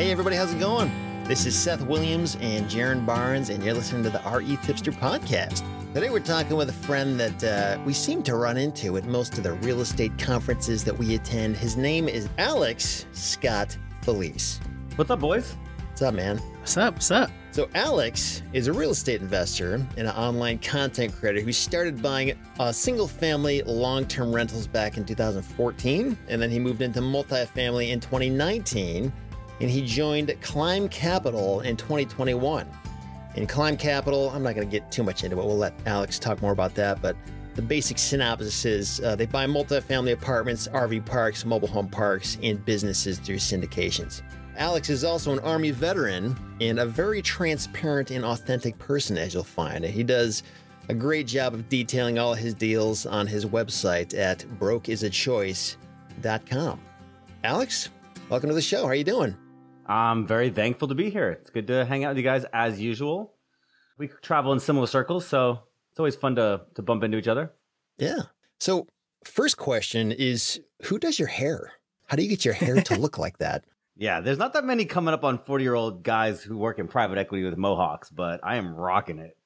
Hey everybody, how's it going? This is Seth Williams and Jaron Barnes, and you're listening to the RE Tipster podcast. Today we're talking with a friend that we seem to run into at most of the real estate conferences that we attend. His name is Alex Scott Felice. What's up, boys? What's up, man? What's up? What's up? So Alex is a real estate investor and an online content creator who started buying single-family long-term rentals back in 2014, and then he moved into multifamily in 2019. And he joined Climb Capital in 2021. In Climb Capital, I'm not going to get too much into it. We'll let Alex talk more about that. But the basic synopsis is they buy multifamily apartments, RV parks, mobile home parks, and businesses through syndications. Alex is also an Army veteran and a very transparent and authentic person, as you'll find. He does a great job of detailing all of his deals on his website at brokeisachoice.com. Alex, welcome to the show. How are you doing? I'm very thankful to be here. It's good to hang out with you guys as usual. We travel in similar circles, so it's always fun to bump into each other. Yeah. So first question is, who does your hair? How do you get your hair to look like that? Yeah, there's not that many coming up on 40-year-old guys who work in private equity with mohawks, but I am rocking it.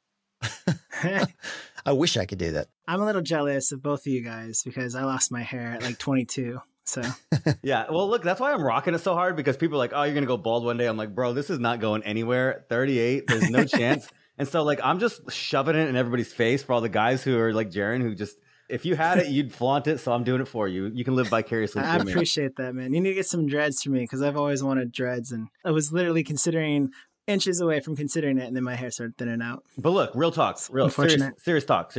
I wish I could do that. I'm a little jealous of both of you guys because I lost my hair at like 22. So yeah, well, look, that's why I'm rocking it so hard, because people are like, oh, you're going to go bald one day. I'm like, bro, this is not going anywhere. 38, there's no chance. And so like, I'm just shoving it in everybody's face for all the guys who are like Jaron, who just, if you had it, you'd flaunt it. So I'm doing it for you. You can live vicariously. I appreciate that, man. You need to get some dreads for me, because I've always wanted dreads. And I was literally considering inches away from considering it. And then my hair started thinning out. But look, real talk, real serious talk,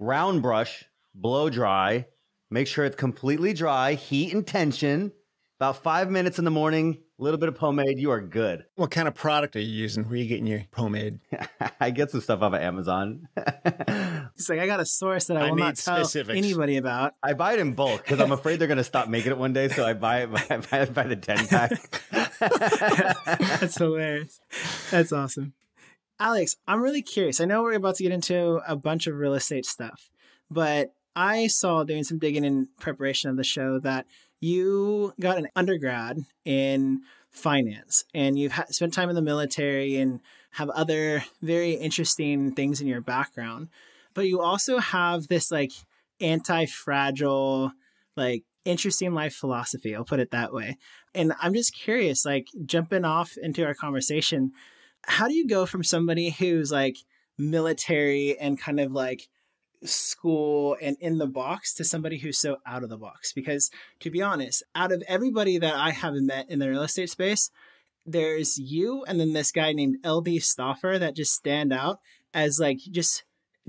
round brush, blow dry. Make sure it's completely dry, heat and tension, about 5 minutes in the morning, a little bit of pomade, you are good. What kind of product are you using? Where are you getting your pomade? I get some stuff off of Amazon. It's like, I got a source that I will not tell anybody about. I buy it in bulk because I'm afraid they're going to stop making it one day, so I buy it by the 10-pack. That's hilarious. That's awesome. Alex, I'm really curious. I know we're about to get into a bunch of real estate stuff, but I saw, doing some digging in preparation of the show, that you got an undergrad in finance and you've spent time in the military and have other very interesting things in your background. But you also have this like anti-fragile, like interesting life philosophy. I'll put it that way. And I'm just curious, like jumping off into our conversation, how do you go from somebody who's like military and kind of like school and in the box to somebody who's so out of the box? Because to be honest, out of everybody that I have met in the real estate space, there's you and then this guy named LB Stauffer that just stand out as like just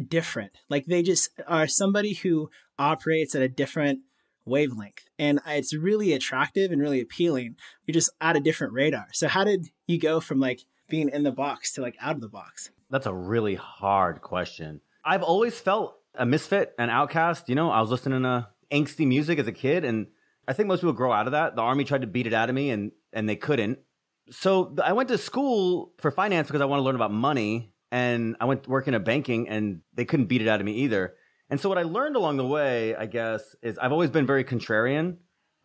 different. Like they just are somebody who operates at a different wavelength, and it's really attractive and really appealing. You're just at a different radar. So how did you go from like being in the box to like out of the box? That's a really hard question. I've always felt a misfit, an outcast. You know, I was listening to angsty music as a kid, and I think most people grow out of that. The Army tried to beat it out of me, and they couldn't. So I went to school for finance because I want to learn about money, and I went to work in banking, and they couldn't beat it out of me either. And so what I learned along the way, I guess, is I've always been very contrarian.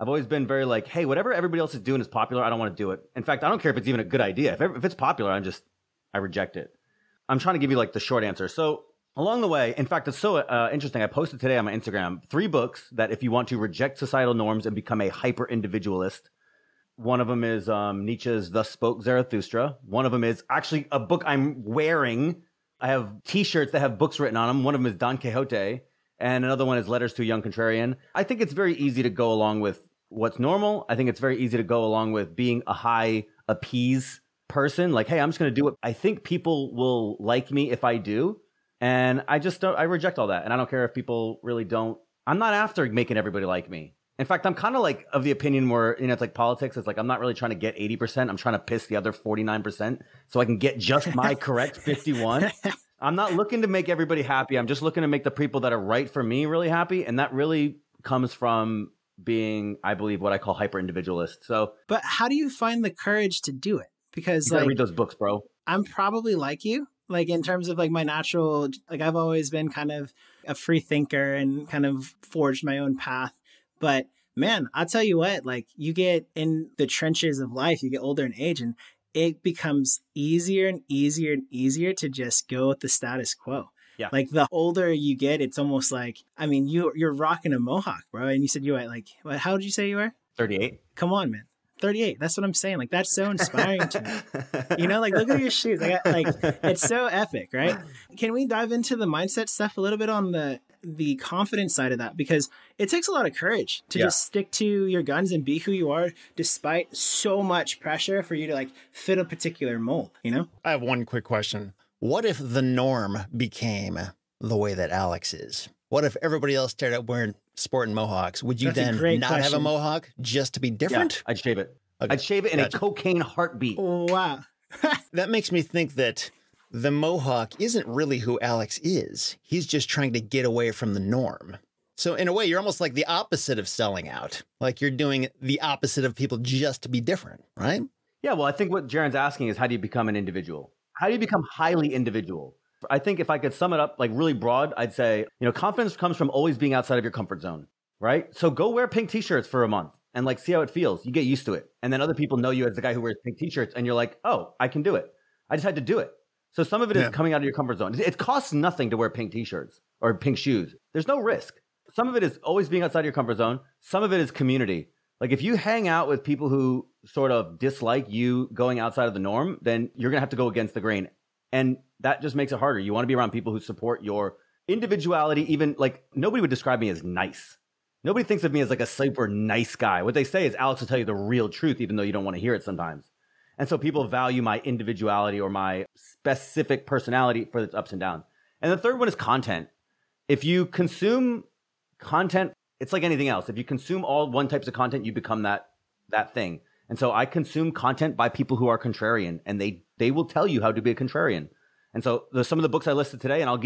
I've always been very like, hey, whatever everybody else is doing is popular, I don't want to do it. In fact, I don't care if it's even a good idea. If it's popular, I reject it. I'm trying to give you like the short answer. So along the way, in fact, it's so interesting. I posted today on my Instagram 3 books that if you want to reject societal norms and become a hyper-individualist. One of them is Nietzsche's Thus Spoke Zarathustra. One of them is actually a book I'm wearing. I have T-shirts that have books written on them. One of them is Don Quixote. And another one is Letters to a Young Contrarian. I think it's very easy to go along with what's normal. I think it's very easy to go along with being a high-appease person. Like, hey, I'm just going to do it. I think people will like me if I do. And I reject all that. And I don't care if people really don't. I'm not after making everybody like me. In fact, I'm kind of like of the opinion where, you know, it's like politics. It's like, I'm not really trying to get 80%. I'm trying to piss the other 49% so I can get just my correct 51. I'm not looking to make everybody happy. I'm just looking to make the people that are right for me really happy. And that really comes from being, I believe, what I call hyper-individualist. So, but how do you find the courage to do it? Because like, read those books, bro. I'm probably like you. Like in terms of like my natural, like I've always been kind of a free thinker and kind of forged my own path. But man, I'll tell you what, like you get in the trenches of life, you get older in age, and it becomes easier and easier and easier to just go with the status quo. Yeah. Like the older you get, it's almost like, I mean, you're rocking a mohawk, bro. And you said you were like, how did you say you were? 38. Come on, man. 38. That's what I'm saying. Like, that's so inspiring to me. You know, like, look at your shoes. Like, it's so epic, right? Can we dive into the mindset stuff a little bit on the confidence side of that? Because it takes a lot of courage to just stick to your guns and be who you are, despite so much pressure for you to like fit a particular mold, you know? I have one quick question. What if the norm became the way that Alex is? What if everybody else started up wearing sporting mohawks? Would you then not have a mohawk just to be different? Yeah, I'd shave it. Okay. I'd shave it in a cocaine heartbeat. Wow. That makes me think that the mohawk isn't really who Alex is. He's just trying to get away from the norm. So in a way, you're almost like the opposite of selling out. Like you're doing the opposite of people just to be different, right? Yeah, well, I think what Jaron's asking is, how do you become an individual? How do you become highly individual? I think if I could sum it up like really broad, I'd say, you know, confidence comes from always being outside of your comfort zone, right? So go wear pink t-shirts for a month and like, see how it feels. You get used to it. And then other people know you as the guy who wears pink t-shirts and you're like, oh, I can do it. I just had to do it. So some of it is coming out of your comfort zone. It costs nothing to wear pink t-shirts or pink shoes. There's no risk. Some of it is always being outside your comfort zone. Some of it is community. Like if you hang out with people who sort of dislike you going outside of the norm, then you're going to have to go against the grain. And that just makes it harder. You want to be around people who support your individuality. Even like nobody would describe me as nice. Nobody thinks of me as like a super nice guy. What they say is Alex will tell you the real truth, even though you don't want to hear it sometimes. And so people value my individuality or my specific personality for its ups and downs. And the third one is content. If you consume content, it's like anything else. If you consume all one types of content, you become that thing. And so I consume content by people who are contrarian, and they will tell you how to be a contrarian. And so there's some of the books I listed today, and I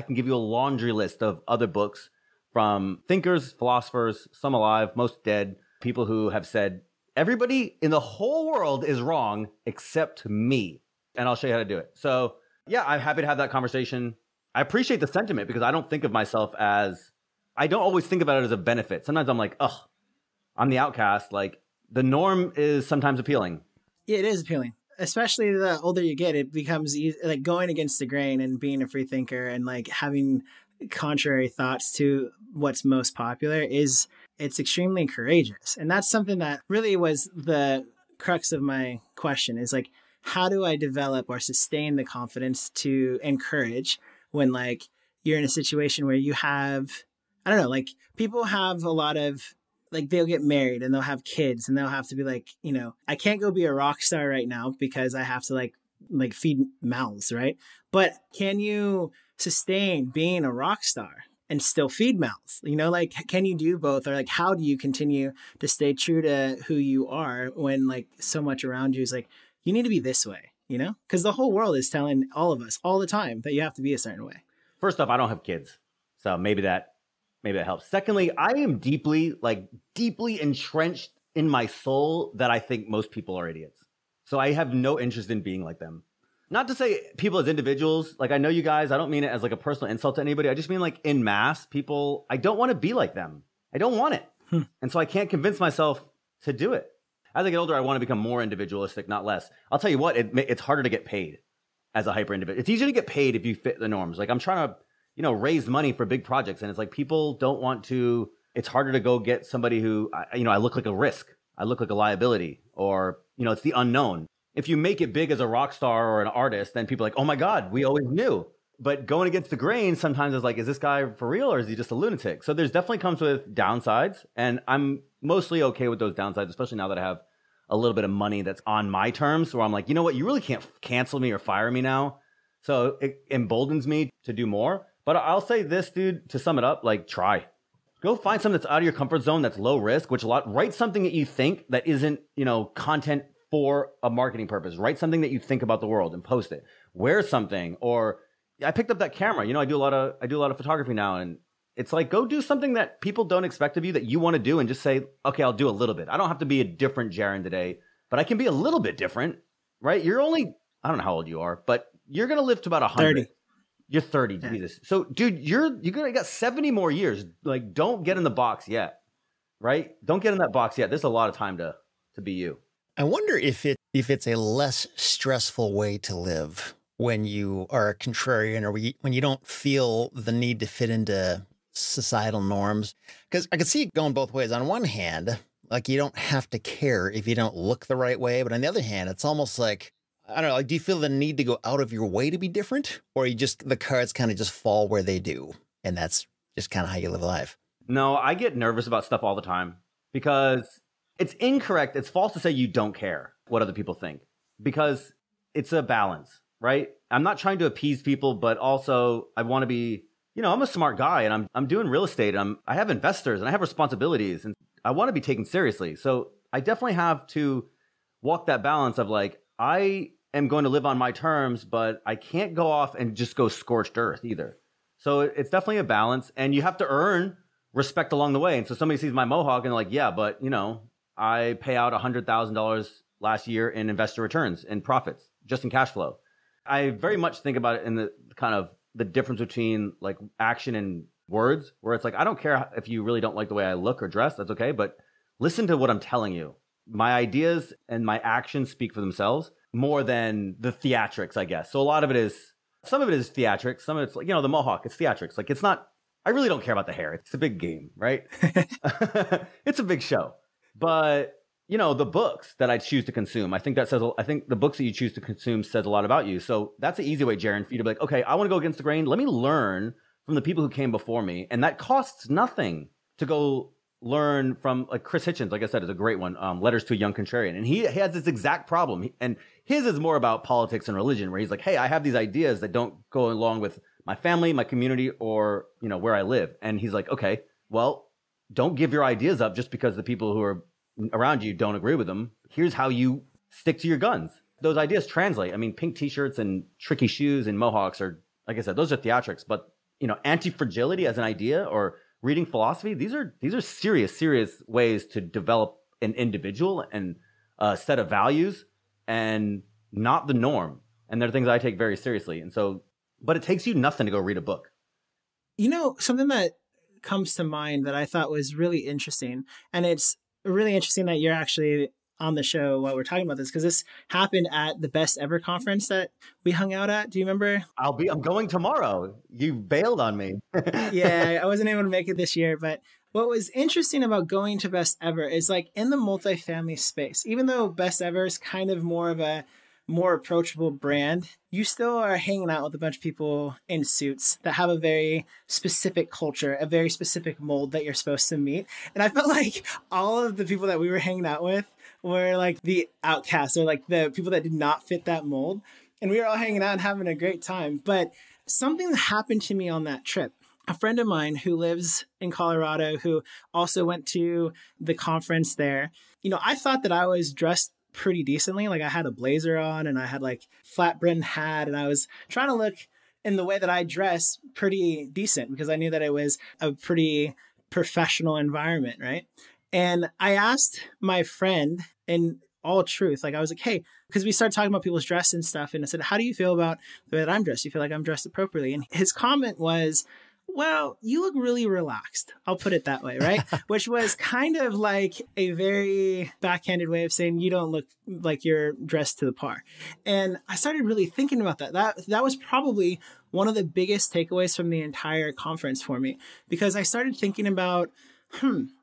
can give you a laundry list of other books from thinkers, philosophers, some alive, most dead, people who have said, everybody in the whole world is wrong except me. And I'll show you how to do it. So yeah, I'm happy to have that conversation. I appreciate the sentiment because I don't always think about it as a benefit. Sometimes I'm like, oh, I'm the outcast. Like the norm is sometimes appealing. Yeah, it is appealing. Especially the older you get, it becomes easy, like going against the grain and being a free thinker and like having contrary thoughts to what's most popular it's extremely courageous. And that's something that really was the crux of my question is like, how do I develop or sustain the confidence to encourage when like you're in a situation where you have, I don't know, like people have a lot of, like they'll get married and they'll have kids and they'll have to be like, you know, I can't go be a rock star right now because I have to like feed mouths, right? But can you sustain being a rock star and still feed mouths? You know, like, can you do both? Or like, how do you continue to stay true to who you are when like so much around you is like, you need to be this way, you know? Because the whole world is telling all of us all the time that you have to be a certain way. First off, I don't have kids. So maybe that helps. Secondly, I am deeply entrenched in my soul that I think most people are idiots. So I have no interest in being like them. Not to say people as individuals, like I know you guys, I don't mean it as like a personal insult to anybody. I just mean like in mass, people, I don't want to be like them. I don't want it. And so I can't convince myself to do it. As I get older, I want to become more individualistic, not less. I'll tell you what, it's harder to get paid as a hyper individual. It's easier to get paid if you fit the norms. Like I'm trying to, you know, raise money for big projects. And it's like, people don't want to, it's harder to go get somebody who, you know, I look like a risk. I look like a liability or, you know, it's the unknown. If you make it big as a rock star or an artist, then people are like, oh my God, we always knew. But going against the grain sometimes is like, is this guy for real or is he just a lunatic? So there's definitely comes with downsides. And I'm mostly okay with those downsides, especially now that I have a little bit of money that's on my terms. Where I'm like, you know what, you really can't cancel me or fire me now. So it emboldens me to do more. But I'll say this, dude, to sum it up, like try. Go find something that's out of your comfort zone, that's low risk, write something that you think that isn't, you know, content for a marketing purpose. Write something that you think about the world and post it. Wear something, or I picked up that camera. You know, I do a lot of photography now, and it's like, go do something that people don't expect of you that you want to do and just say, okay, I'll do a little bit. I don't have to be a different Jaron today, but I can be a little bit different, right? You're only, I don't know how old you are, but you're going to live to about 100. 30. You're 30, Jesus. So, dude, you got 70 more years. Like, don't get in the box yet. right? Don't get in that box yet. There's a lot of time to be you. I wonder if it's a less stressful way to live when you are a contrarian, or when you don't feel the need to fit into societal norms. Because I could see it going both ways. On one hand, like, you don't have to care if you don't look the right way. But on the other hand, it's almost like, I don't know, like, do you feel the need to go out of your way to be different? Or you just, the cards kind of just fall where they do, and that's just kind of how you live life? No, I get nervous about stuff all the time because it's incorrect. It's false to say you don't care what other people think, because it's a balance, right? I'm not trying to appease people, but also I want to be, you know, I'm a smart guy and I'm doing real estate, and I have investors and I have responsibilities, and I want to be taken seriously. So I definitely have to walk that balance of, like, I am going to live on my terms, but I can't go off and just go scorched earth either. So it's definitely a balance, and you have to earn respect along the way. And so somebody sees my mohawk and they're like, yeah, but, you know, I pay out $100,000 last year in investor returns and profits, just in cash flow. I very much think about it in the kind of the difference between, like, action and words, where it's like, I don't care if you really don't like the way I look or dress, that's okay. But listen to what I'm telling you. My ideas and my actions speak for themselves more than the theatrics, I guess. So a lot of it is, some of it is theatrics. Some of it's like, you know, the mohawk, it's theatrics. Like, it's not, I really don't care about the hair. It's a big game, right? It's a big show. But, you know, the books that I choose to consume, I think the books that you choose to consume says a lot about you. So that's an easy way, Jaron, for you to be like, okay, I want to go against the grain. Let me learn from the people who came before me. And that costs nothing to go learn from, like, Chris Hitchens, like I said, is a great one, Letters to a Young Contrarian. And he has this exact problem. And his is more about politics and religion, where he's like, hey, I have these ideas that don't go along with my family, my community, or, you know, where I live. And he's like, okay, well, don't give your ideas up just because the people who are around you don't agree with them. Here's how you stick to your guns. Those ideas translate. I mean, pink t-shirts and tricky shoes and mohawks are, like I said, those are theatrics. But, you know, anti-fragility as an idea, or reading philosophy, these are serious, serious ways to develop an individual and a set of values, and not the norm. And they're things I take very seriously. And so, but it takes you nothing to go read a book. You know, something that comes to mind that I thought was really interesting, and it's really interesting that you're actually on the show while we're talking about this, because this happened at the Best Ever conference that we hung out at. Do you remember? I'm going tomorrow. You bailed on me. Yeah, I wasn't able to make it this year. But what was interesting about going to Best Ever is, like, in the multifamily space, even though Best Ever is kind of more of a more approachable brand, you still are hanging out with a bunch of people in suits that have a very specific culture, a very specific mold that you're supposed to meet. And I felt like all of the people that we were hanging out with were like the outcasts, or like the people that did not fit that mold. And we were all hanging out and having a great time. But something happened to me on that trip. A friend of mine who lives in Colorado, who also went to the conference there, you know, I thought that I was dressed pretty decently. Like, I had a blazer on and I had like flat brim hat, and I was trying to look in the way that I dress pretty decent, because I knew that it was a pretty professional environment, right? And I asked my friend in all truth, like, I was like, hey, because we started talking about people's dress and stuff, and I said, how do you feel about the way that I'm dressed? Do you feel like I'm dressed appropriately? And his comment was, well, you look really relaxed. I'll put it that way, right? Which was kind of like a very backhanded way of saying you don't look like you're dressed to the par. And I started really thinking about that. That was probably one of the biggest takeaways from the entire conference for me, because I started thinking about,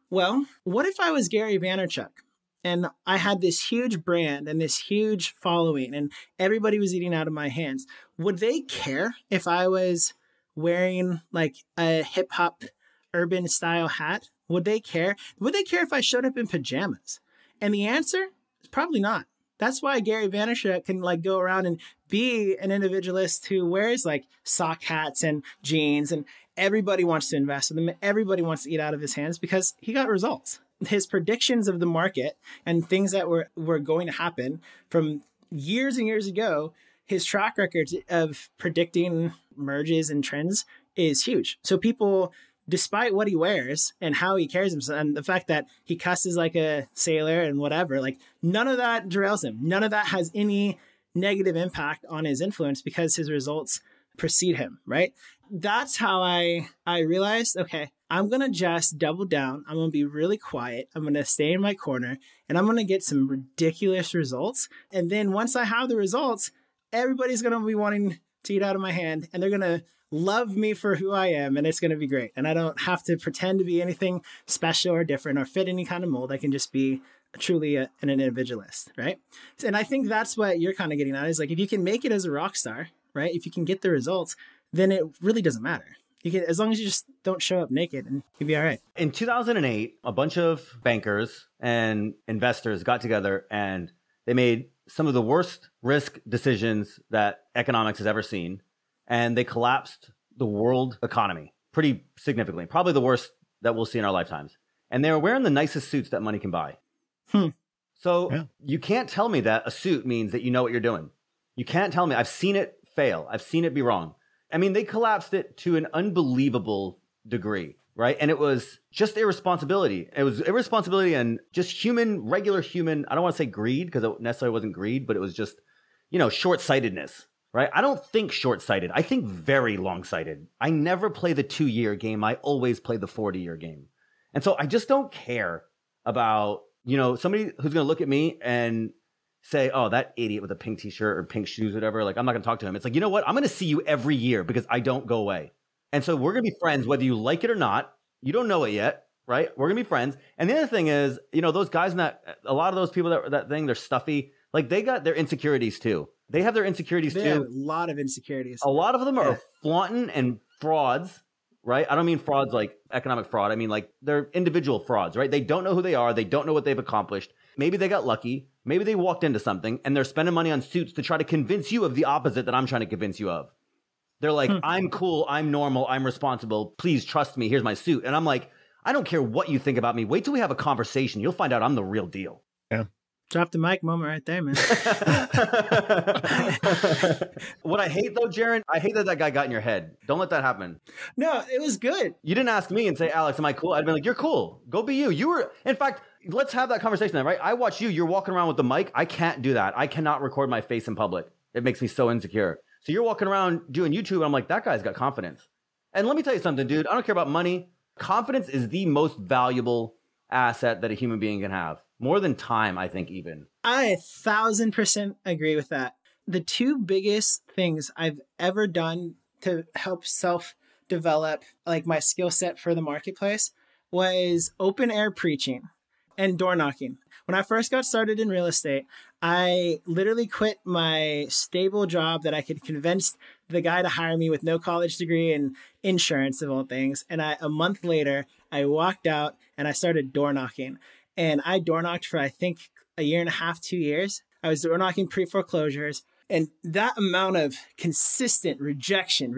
well, what if I was Gary Vaynerchuk and I had this huge brand and this huge following and everybody was eating out of my hands? Would they care if I was wearing like a hip hop urban style hat? Would they care? Would they care if I showed up in pajamas? And the answer is probably not. That's why Gary Vaynerchuk can like go around and be an individualist who wears like sock hats and jeans, and everybody wants to invest with him. Everybody wants to eat out of his hands because he got results. His predictions of the market and things that were going to happen from years and years ago, his track record of predicting merges and trends is huge. So people, despite what he wears and how he carries himself and the fact that he cusses like a sailor and whatever, like none of that derails him. None of that has any negative impact on his influence because his results precede him, right? That's how I realized, okay, I'm going to just double down. I'm going to be really quiet. I'm going to stay in my corner and I'm going to get some ridiculous results. And then once I have the results, everybody's going to be wanting to eat out of my hand and they're going to love me for who I am and it's going to be great. And I don't have to pretend to be anything special or different or fit any kind of mold. I can just be truly an individualist, right? And I think that's what you're kind of getting at is like, if you can make it as a rock star, right? If you can get the results, then it really doesn't matter. You can, as long as you just don't show up naked and you'll be all right. In 2008, a bunch of bankers and investors got together and they made some of the worst risk decisions that economics has ever seen. And they collapsed the world economy pretty significantly, probably the worst that we'll see in our lifetimes. And they were wearing the nicest suits that money can buy. So you can't tell me that a suit means that you know what you're doing. You can't tell me. I've seen it fail. I've seen it be wrong. I mean, they collapsed it to an unbelievable degree, right? And it was just irresponsibility. It was irresponsibility and just human, regular human, I don't want to say greed because it necessarily wasn't greed, but it was just, you know, short-sightedness, right? I don't think short-sighted. I think very long-sighted. I never play the 2-year game. I always play the 40-year game. And so I just don't care about, you know, somebody who's going to look at me and say, oh, that idiot with a pink t-shirt or pink shoes, whatever. Like, I'm not going to talk to him. It's like, you know what? I'm going to see you every year because I don't go away. And so we're going to be friends, whether you like it or not. You don't know it yet, right? We're going to be friends. And the other thing is, you know, those guys, a lot of those people that thing, they're stuffy. Like they got their insecurities too. They have their insecurities too. They have a lot of insecurities. A lot of them are flaunting and frauds, right? I don't mean frauds like economic fraud. I mean like they're individual frauds, right? They don't know who they are. They don't know what they've accomplished. Maybe they got lucky. Maybe they walked into something and they're spending money on suits to try to convince you of the opposite that I'm trying to convince you of. They're like, I'm cool. I'm normal. I'm responsible. Please trust me. Here's my suit. And I'm like, I don't care what you think about me. Wait till we have a conversation. You'll find out I'm the real deal. Yeah. Drop the mic moment right there, man. What I hate though, Jaron, I hate that that guy got in your head. Don't let that happen. No, it was good. You didn't ask me and say, Alex, am I cool? I'd been like, you're cool. Go be you. You were, in fact, let's have that conversation then, right? I watch you. You're walking around with the mic. I can't do that. I cannot record my face in public. It makes me so insecure. So you're walking around doing YouTube. And I'm like, that guy's got confidence. And let me tell you something, dude. I don't care about money. Confidence is the most valuable asset that a human being can have. More than time, I think, even. I 1,000% agree with that. The two biggest things I've ever done to help self-develop, like my skill set for the marketplace, was open air preaching and door knocking. When I first got started in real estate, I literally quit my stable job that I could convince the guy to hire me with no college degree and insurance of all things. And a month later, I walked out and I started door knocking. And I door knocked for, I think, a year and a half, 2 years. I was door knocking pre-foreclosures. And that amount of consistent rejection,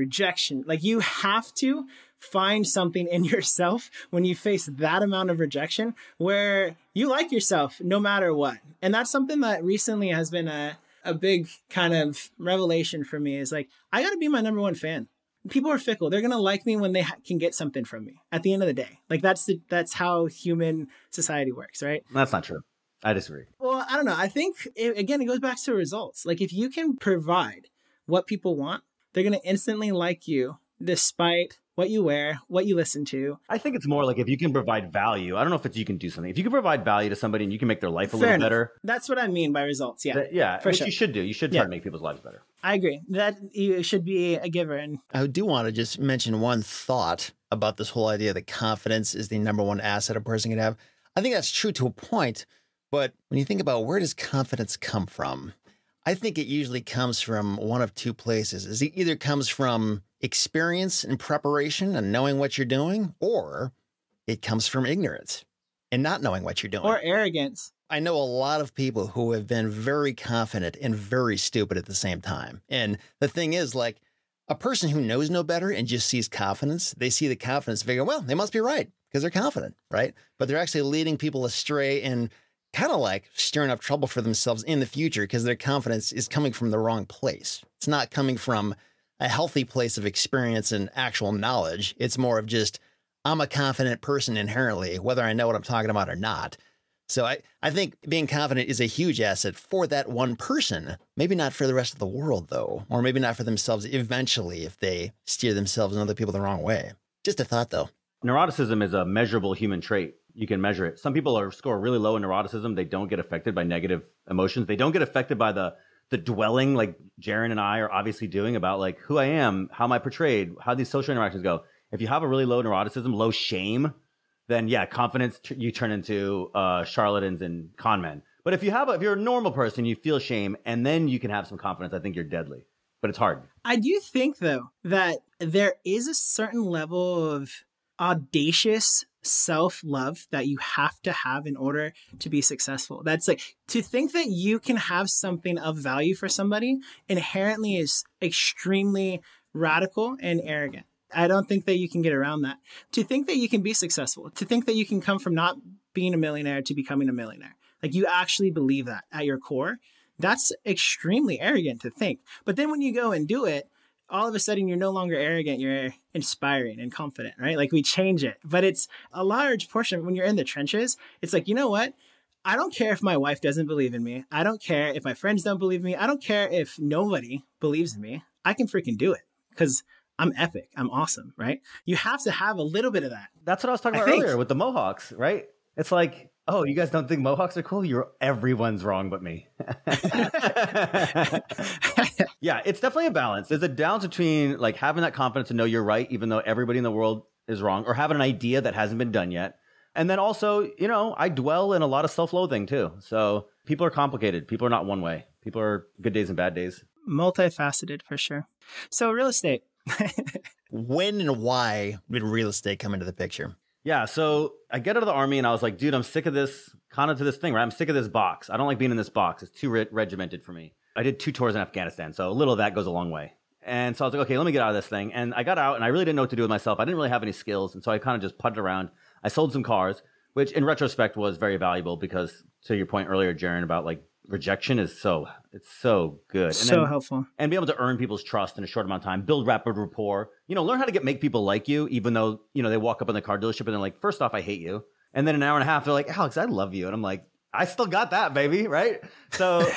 like you have to find something in yourself when you face that amount of rejection where you like yourself no matter what. And that's something that recently has been a big kind of revelation for me is like, I got to be my number one fan. People are fickle. They're going to like me when they can get something from me at the end of the day. Like that's how human society works, right? That's not true. I disagree. Well, I don't know. I think, again, it goes back to results. Like if you can provide what people want, they're going to instantly like you despite what you wear, what you listen to. I think it's more like if you can provide value. I don't know if it's you can do something. If you can provide value to somebody and you can make their life a little better. That's what I mean by results. Yeah. Yeah. For sure. You should do. You should try to make people's lives better. I agree that you should be a giver. And I do want to just mention one thought about this whole idea that confidence is the number one asset a person can have. I think that's true to a point. But when you think about where does confidence come from? I think it usually comes from one of two places. It either comes from experience and preparation and knowing what you're doing, or it comes from ignorance and not knowing what you're doing. Or arrogance. I know a lot of people who have been very confident and very stupid at the same time. And the thing is, like, a person who knows no better and just sees confidence, they see the confidence, figure, well, they must be right because they're confident, right? But they're actually leading people astray and kind of like stirring up trouble for themselves in the future because their confidence is coming from the wrong place. It's not coming from a healthy place of experience and actual knowledge. It's more of just, I'm a confident person inherently, whether I know what I'm talking about or not. So I think being confident is a huge asset for that one person, maybe not for the rest of the world though, or maybe not for themselves eventually if they steer themselves and other people the wrong way. Just a thought though. Neuroticism is a measurable human trait. You can measure it. Some people score really low in neuroticism. They don't get affected by negative emotions. They don't get affected by the dwelling, like Jaron and I are obviously doing, about like who I am, how am I portrayed, how these social interactions go. If you have a really low neuroticism, low shame, then yeah, confidence, you turn into charlatans and con men. But if you're a normal person, you feel shame, and then you can have some confidence. I think you're deadly, but it's hard. I do think, though, that there is a certain level of audacious self-love that you have to have in order to be successful. That's like, to think that you can have something of value for somebody inherently is extremely radical and arrogant. I don't think that you can get around that. To think that you can be successful, to think that you can come from not being a millionaire to becoming a millionaire, like you actually believe that at your core, that's extremely arrogant to think. But then when you go and do it, all of a sudden you're no longer arrogant, you're inspiring and confident, right? Like we change it. But it's a large portion when you're in the trenches. It's like, you know what? I don't care if my wife doesn't believe in me. I don't care if my friends don't believe in me. I don't care if nobody believes in me. I can freaking do it because I'm epic. I'm awesome, right? You have to have a little bit of that. That's what I was talking about earlier with the Mohawks, right? It's like, oh, you guys don't think Mohawks are cool? Everyone's wrong but me. Yeah, it's definitely a balance. There's a balance between like having that confidence to know you're right, even though everybody in the world is wrong, or having an idea that hasn't been done yet. And then also, you know, I dwell in a lot of self-loathing too. So people are complicated. People are not one way. People are good days and bad days. Multifaceted for sure. So real estate. When and why did real estate come into the picture? Yeah, so I get out of the Army and I was like, dude, I'm sick of this, kind of to this thing, right? I'm sick of this box. I don't like being in this box. It's too regimented for me. I did 2 tours in Afghanistan, so a little of that goes a long way. And so I was like, okay, let me get out of this thing. And I got out and I really didn't know what to do with myself. I didn't really have any skills. And so I kind of just putted around. I sold some cars, which in retrospect was very valuable because, to your point earlier, Jaron, about like rejection is so good. And so helpful. And be able to earn people's trust in a short amount of time, build rapid rapport, you know, learn how to make people like you, even though, you know, they walk up in the car dealership and they're like, first off, I hate you. And then an hour and a half, they're like, Alex, I love you. And I'm like, I still got that, baby, right? So,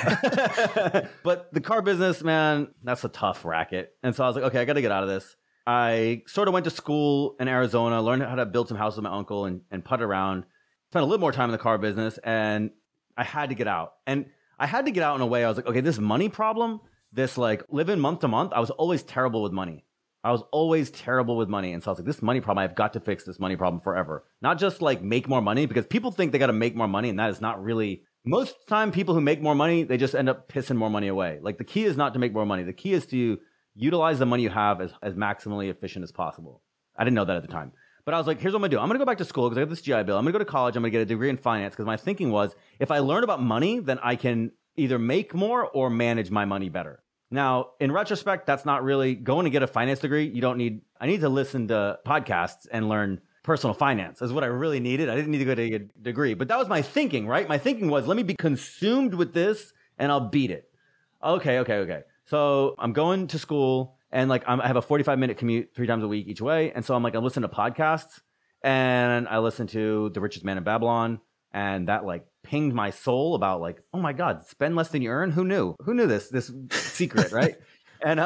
but the car business, man, that's a tough racket. And so I was like, okay, I got to get out of this. I sort of went to school in Arizona, learned how to build some houses with my uncle and putt around, spent a little more time in the car business, and I had to get out. And I had to get out in a way I was like, okay, this money problem, this like living month to month, I was always terrible with money. And so I was like, this money problem, I've got to fix this money problem forever. Not just like make more money, because people think they got to make more money. And that is not really, most of the time people who make more money, they just end up pissing more money away. Like the key is not to make more money. The key is to utilize the money you have as maximally efficient as possible. I didn't know that at the time. But I was like, here's what I'm going to do. I'm going to go back to school because I got this GI Bill. I'm going to go to college. I'm going to get a degree in finance because my thinking was, if I learn about money, then I can either make more or manage my money better. Now, in retrospect, that's not really going to get a finance degree. You don't need, I need to listen to podcasts and learn personal finance is what I really needed. I didn't need to go to a degree, but that was my thinking, right? My thinking was, let me be consumed with this and I'll beat it. Okay. So I'm going to school. And like, I have a 45-minute commute 3 times a week each way. And so I'm like, I listen to podcasts and I listen to The Richest Man in Babylon. And that like pinged my soul about like, oh my God, spend less than you earn. Who knew this secret, right? And,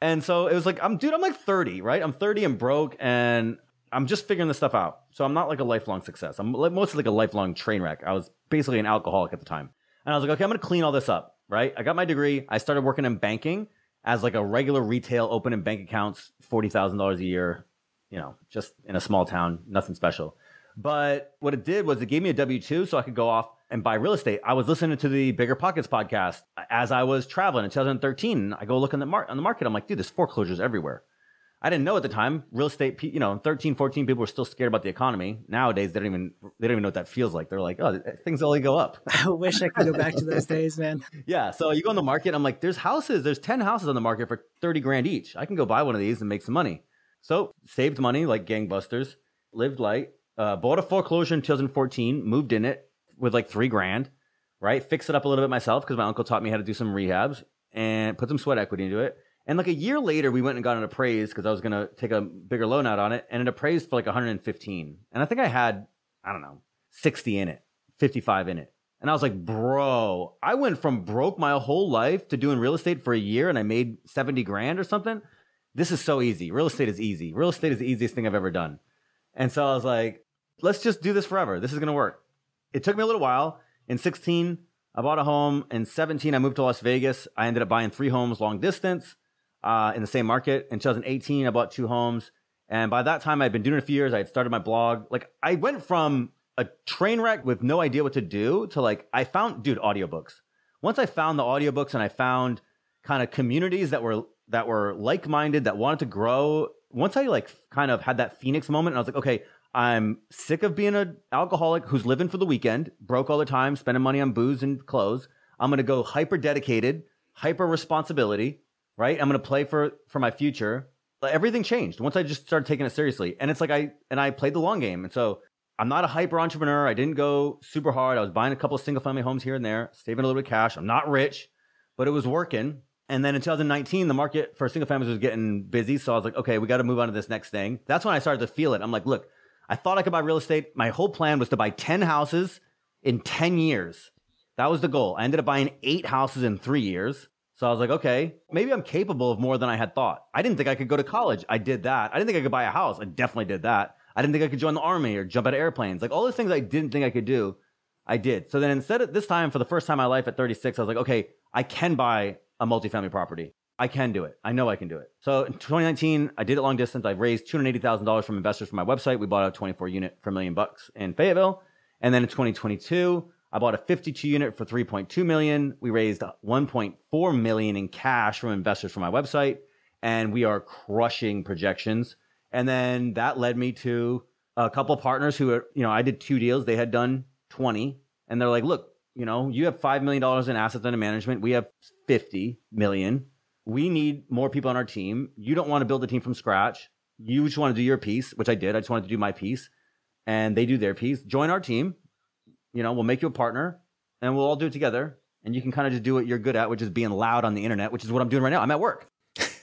and so it was like, I'm like 30, right? I'm 30 and broke and I'm just figuring this stuff out. So I'm not like a lifelong success. I'm like mostly like a lifelong train wreck. I was basically an alcoholic at the time. And I was like, okay, I'm going to clean all this up, right? I got my degree. I started working in banking as like a regular retail, opening bank accounts, $40,000 a year, you know, just in a small town, nothing special. But what it did was it gave me a W-2 so I could go off and buy real estate. I was listening to the BiggerPockets podcast as I was traveling in 2013. I go look on the market. I'm like, dude, there's foreclosures everywhere. I didn't know at the time, real estate, you know, 13, 14 people were still scared about the economy. Nowadays, they don't even know what that feels like. They're like, oh, things only go up. I wish I could go back to those days, man. Yeah. So you go on the market. I'm like, there's 10 houses on the market for 30 grand each. I can go buy one of these and make some money. So saved money like gangbusters, lived light, bought a foreclosure in 2014, moved in it with like $3,000, right? Fixed it up a little bit myself because my uncle taught me how to do some rehabs and put some sweat equity into it. And like a year later, we went and got an appraised because I was going to take a bigger loan out on it, and it appraised for like 115. And I think I had, I don't know, 60 in it, 55 in it. And I was like, bro, I went from broke my whole life to doing real estate for a year and I made 70 grand or something. this is so easy. Real estate is easy. Real estate is the easiest thing I've ever done. And so I was like, let's just do this forever. This is going to work. It took me a little while. In 16, I bought a home. In 17, I moved to Las Vegas. I ended up buying 3 homes long distance in the same market. In 2018, I bought 2 homes. And by that time, I'd been doing it a few years. I had started my blog. Like, I went from a train wreck with no idea what to do to like, I found, dude, audiobooks. Once I found the audiobooks and I found kind of communities that were like-minded, that wanted to grow. Once I like kind of had that Phoenix moment and I was like, okay, I'm sick of being an alcoholic who's living for the weekend, broke all the time, spending money on booze and clothes. I'm going to go hyper-dedicated, hyper-responsibility, right? I'm going to play for my future. Everything changed once I just started taking it seriously. And it's like, I played the long game. And so I'm not a hyper entrepreneur. I didn't go super hard. I was buying a couple of single family homes here and there, saving a little bit of cash. I'm not rich, but it was working. And then in 2019, the market for single families was getting busy. So I was like, okay, we got to move on to this next thing. That's when I started to feel it. I'm like, look, I thought I could buy real estate. My whole plan was to buy 10 houses in 10 years. That was the goal. I ended up buying 8 houses in 3 years. So I was like, okay, maybe I'm capable of more than I had thought. I didn't think I could go to college. I did that. I didn't think I could buy a house. I definitely did that. I didn't think I could join the army or jump out of airplanes. Like all the things I didn't think I could do, I did. So then instead of this time, for the first time in my life at 36, I was like, okay, I can buy a multifamily property. I can do it. I know I can do it. So in 2019, I did it long distance. I raised $280,000 from investors for my website. We bought a 24 unit for $1 million in Fayetteville. And then in 2022, I bought a 52 unit for $3.2 million. We raised $1.4 million in cash from investors from my website, and we are crushing projections. And then that led me to a couple of partners who, I did 2 deals. They had done 20, and they're like, look, you have $5 million in assets under management. We have $50 million. We need more people on our team. You don't want to build a team from scratch. You just want to do your piece, which I did. I just wanted to do my piece, and they do their piece. Join our team. We'll make you a partner and we'll all do it together. And you can kind of just do what you're good at, which is being loud on the internet, which is what I'm doing right now. I'm at work.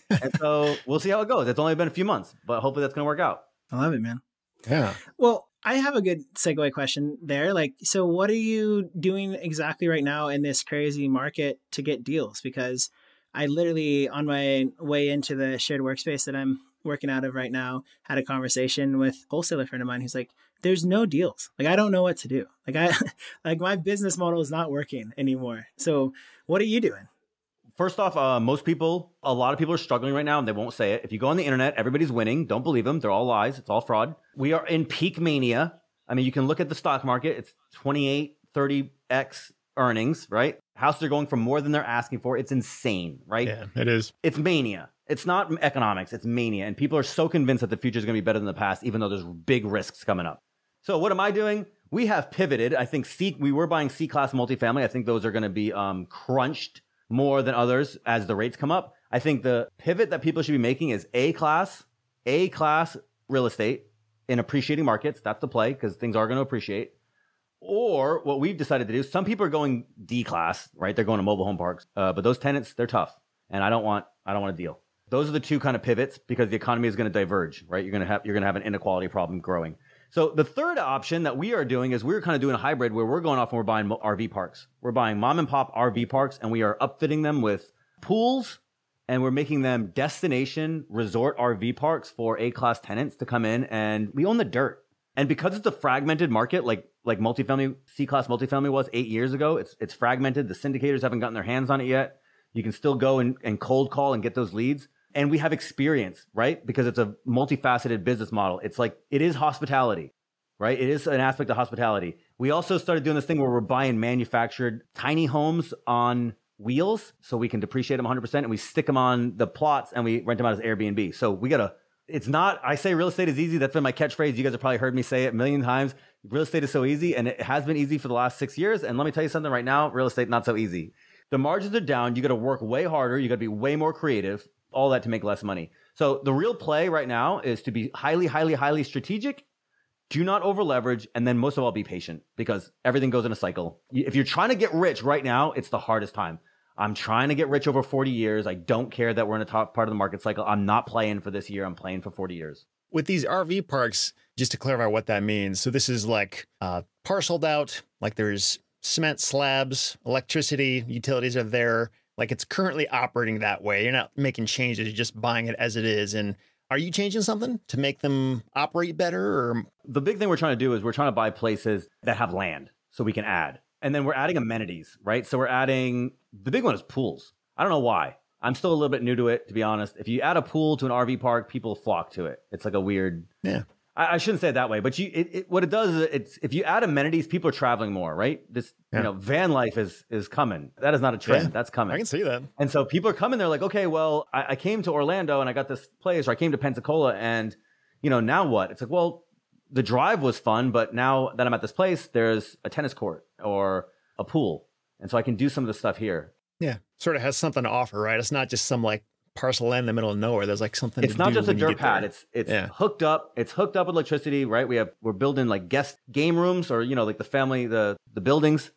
And so we'll see how it goes. It's only been a few months, but hopefully that's going to work out. I love it, man. Yeah. Well, I have a good segue question there. Like, so what are you doing exactly right now in this crazy market to get deals? Because I literally, on my way into the shared workspace that I'm working out of right now, had a conversation with a wholesaler friend of mine who's like, there's no deals. Like, I don't know what to do. Like, my business model is not working anymore. So what are you doing? First off, a lot of people are struggling right now and they won't say it. If you go on the internet, everybody's winning. Don't believe them. They're all lies. It's all fraud. We are in peak mania. I mean, you can look at the stock market. It's 28, 30x earnings, right? Houses are going for more than they're asking for. It's insane, right? Yeah, it is. It's mania. It's not economics. It's mania. And people are so convinced that the future is going to be better than the past, even though there's big risks coming up. So what am I doing? We have pivoted. I think we were buying C-class multifamily. I think those are going to be crunched more than others as the rates come up. I think the pivot that people should be making is A-class real estate in appreciating markets. That's the play because things are going to appreciate. Or what we've decided to do, some people are going D-class, right? They're going to mobile home parks. But those tenants, they're tough. And I don't want to deal. Those are the two kind of pivots because the economy is going to diverge, right? You're going to have an inequality problem growing. So the third option that we are doing is we're kind of doing a hybrid where we're going off and we're buying RV parks. We're buying mom and pop RV parks and we are upfitting them with pools and we're making them destination resort RV parks for A-class tenants to come in and we own the dirt. And because it's a fragmented market, like multifamily, C-class multifamily was 8 years ago, it's fragmented. The syndicators haven't gotten their hands on it yet. You can still go and cold call and get those leads. And we have experience, right? Because it's a multifaceted business model. It's like, it is hospitality, right? It is an aspect of hospitality. We also started doing this thing where we're buying manufactured tiny homes on wheels so we can depreciate them 100% and we stick them on the plots and we rent them out as Airbnb. So I say real estate is easy. That's been my catchphrase. You guys have probably heard me say it a million times. Real estate is so easy and it has been easy for the last 6 years. And let me tell you something right now, real estate, not so easy. The margins are down. You got to work way harder. You got to be way more creative. All that to make less money. So the real play right now is to be highly, highly, highly strategic. Do not over leverage. And then most of all, be patient because everything goes in a cycle. If you're trying to get rich right now, it's the hardest time. I'm trying to get rich over 40 years. I don't care that we're in a top part of the market cycle. I'm not playing for this year. I'm playing for 40 years. With these RV parks, just to clarify what that means. So this is like parceled out, like there's cement slabs, electricity, utilities are there. Like it's currently operating that way. You're not making changes. You're just buying it as it is. And are you changing something to make them operate better? Or the big thing we're trying to do is we're trying to buy places that have land so we can add. And then we're adding amenities, right? So we're adding, the big one is pools. I don't know why. I'm still a little bit new to it, to be honest. If you add a pool to an RV park, people flock to it. It's like a weird... Yeah. I shouldn't say it that way, but what it does is if you add amenities, people are traveling more, right? This, you know, van life is coming. That is not a trend. Yeah. That's coming. I can see that. And so people are coming. They're like, okay, well, I came to Orlando and I got this place, or I came to Pensacola and, you know, now what? It's like, well, the drive was fun, but now that I'm at this place, there's a tennis court or a pool. And so I can do some of the stuff here. Yeah. Sort of has something to offer, right? It's not just some like parcel land in the middle of nowhere. There's like something. It's not just a dirt pad. It's hooked up. It's hooked up with electricity, right? We're building like guest game rooms, or, you know, like the family, the buildings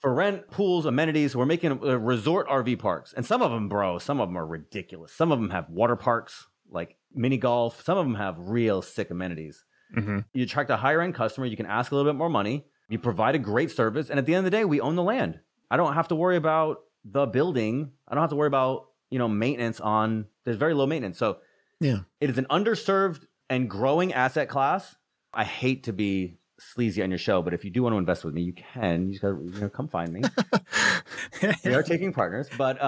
for rent, pools, amenities. We're making resort RV parks. And some of them, bro, some of them are ridiculous. Some of them have water parks, like mini golf. Some of them have real sick amenities. You attract a higher end customer. You can ask a little bit more money. You provide a great service. And at the end of the day, we own the land. I don't have to worry about the building. I don't have to worry about, you know, maintenance on, there's very low maintenance. So yeah, it is an underserved and growing asset class. I hate to be sleazy on your show, but if you do want to invest with me, you can. You just gotta, you know, come find me. We are taking partners, but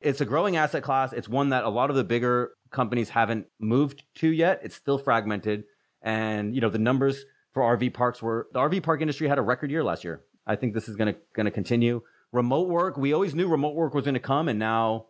it's a growing asset class. It's one that a lot of the bigger companies haven't moved to yet. It's still fragmented. And, you know, the numbers for RV parks were, the RV park industry had a record year last year. I think this is going to continue. Remote work, we always knew remote work was going to come, and now,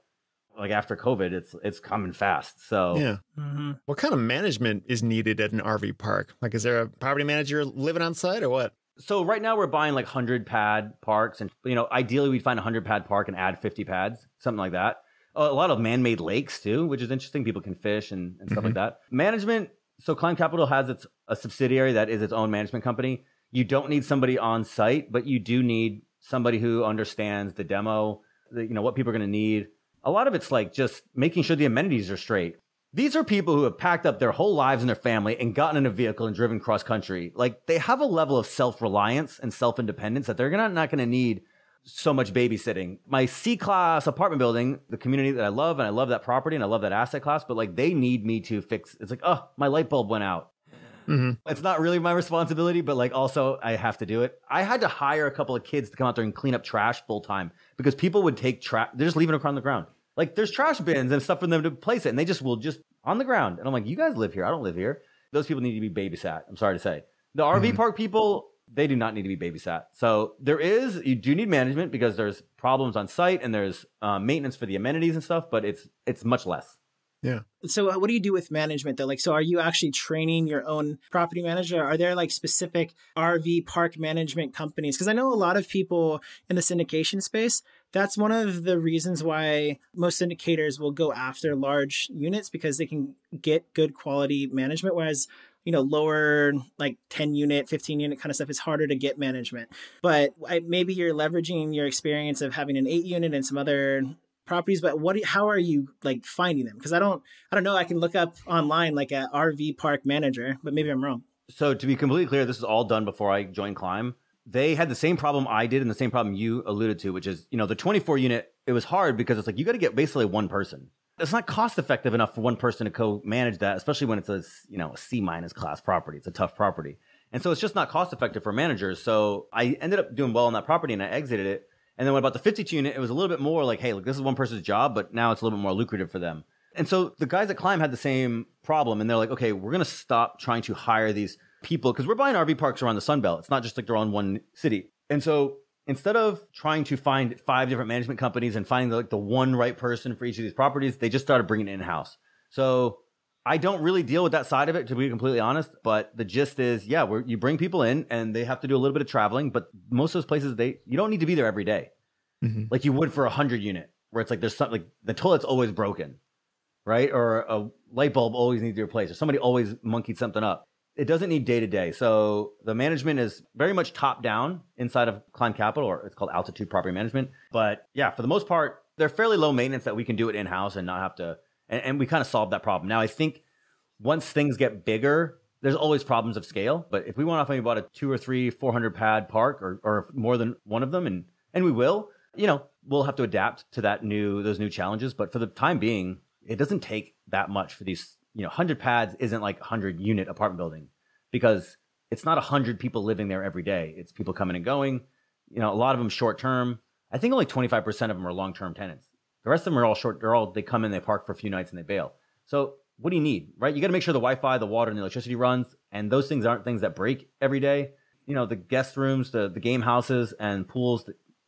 like after COVID, it's coming fast. So yeah, what kind of management is needed at an RV park? Like, is there a property manager living on site or what? So right now we're buying like 100 pad parks, and you know, ideally we'd find a 100 pad park and add 50 pads, something like that. A lot of man-made lakes too, which is interesting. People can fish and stuff like that. Management. So Climb Capital has a subsidiary that is its own management company. You don't need somebody on site, but you do need somebody who understands the demo, you know, what people are going to need. A lot of it's like just making sure the amenities are straight. These are people who have packed up their whole lives and their family and gotten in a vehicle and driven cross country. Like they have a level of self-reliance and self-independence that they're not going to need so much babysitting. My C-class apartment building, the community that I love, and I love that property and I love that asset class, but like they need me to fix. It's like, oh, my light bulb went out. It's not really my responsibility, but like also I have to do it. I had to hire a couple of kids to come out there and clean up trash full time because people would take trash. They're just leaving it on the ground. Like there's trash bins and stuff for them to place it. And they just will just on the ground. And I'm like, you guys live here. I don't live here. Those people need to be babysat. I'm sorry to say. The RV park people, they do not need to be babysat. So you do need management because there's problems on site and there's maintenance for the amenities and stuff, but it's much less. Yeah. So what do you do with management though? Like, so are you actually training your own property manager? Are there like specific RV park management companies? Because I know a lot of people in the syndication space, that's one of the reasons why most syndicators will go after large units because they can get good quality management. Whereas, you know, lower like 10 unit, 15 unit kind of stuff, it's harder to get management. But maybe you're leveraging your experience of having an 8 unit and some other properties, but how are you like finding them? Because I don't know. I can look up online like a RV park manager, but maybe I'm wrong. So to be completely clear, this is all done before I joined Climb. They had the same problem I did and the same problem you alluded to, which is, you know, the 24 unit, it was hard because it's like, you got to get basically one person. It's not cost effective enough for one person to co-manage that, especially when it's a, you know, a C- class property. It's a tough property. And so it's just not cost effective for managers. So I ended up doing well on that property and I exited it. And then when about the 52 unit, it was a little bit more like, hey, look, this is one person's job, but now it's a little bit more lucrative for them. And so the guys at Climb had the same problem. And they're like, okay, we're going to stop trying to hire these people because we're buying RV parks around the Sun Belt. It's not just like they're on one city. And so instead of trying to find 5 different management companies and finding like the one right person for each of these properties, they just started bringing it in-house. So I don't really deal with that side of it, to be completely honest. But the gist is, yeah, you bring people in and they have to do a little bit of traveling. But most of those places, you don't need to be there every day. Like you would for a 100 unit where it's like there's something like the toilet's always broken, right? Or a light bulb always needs to be replaced or somebody always monkeyed something up. It doesn't need day to day. So the management is very much top down inside of Climb Capital, or it's called Altitude Property Management. But yeah, for the most part, they're fairly low maintenance that we can do it in-house and not have to. And we kind of solved that problem. Now, I think once things get bigger, there's always problems of scale. But if we went off and we bought a 2 or 3 400 pad park or more than one of them, and we will, you know, we'll have to adapt to that those new challenges. But for the time being, it doesn't take that much for these, 100 pads isn't like 100 unit apartment building, because it's not 100 people living there every day. It's people coming and going, a lot of them short term. I think only 25% of them are long-term tenants. The rest of them are all short. They come in, they park for a few nights and they bail. So what do you need, right? You got to make sure the Wi-Fi, the water and the electricity runs. And those things aren't things that break every day. The guest rooms, the game houses and pools,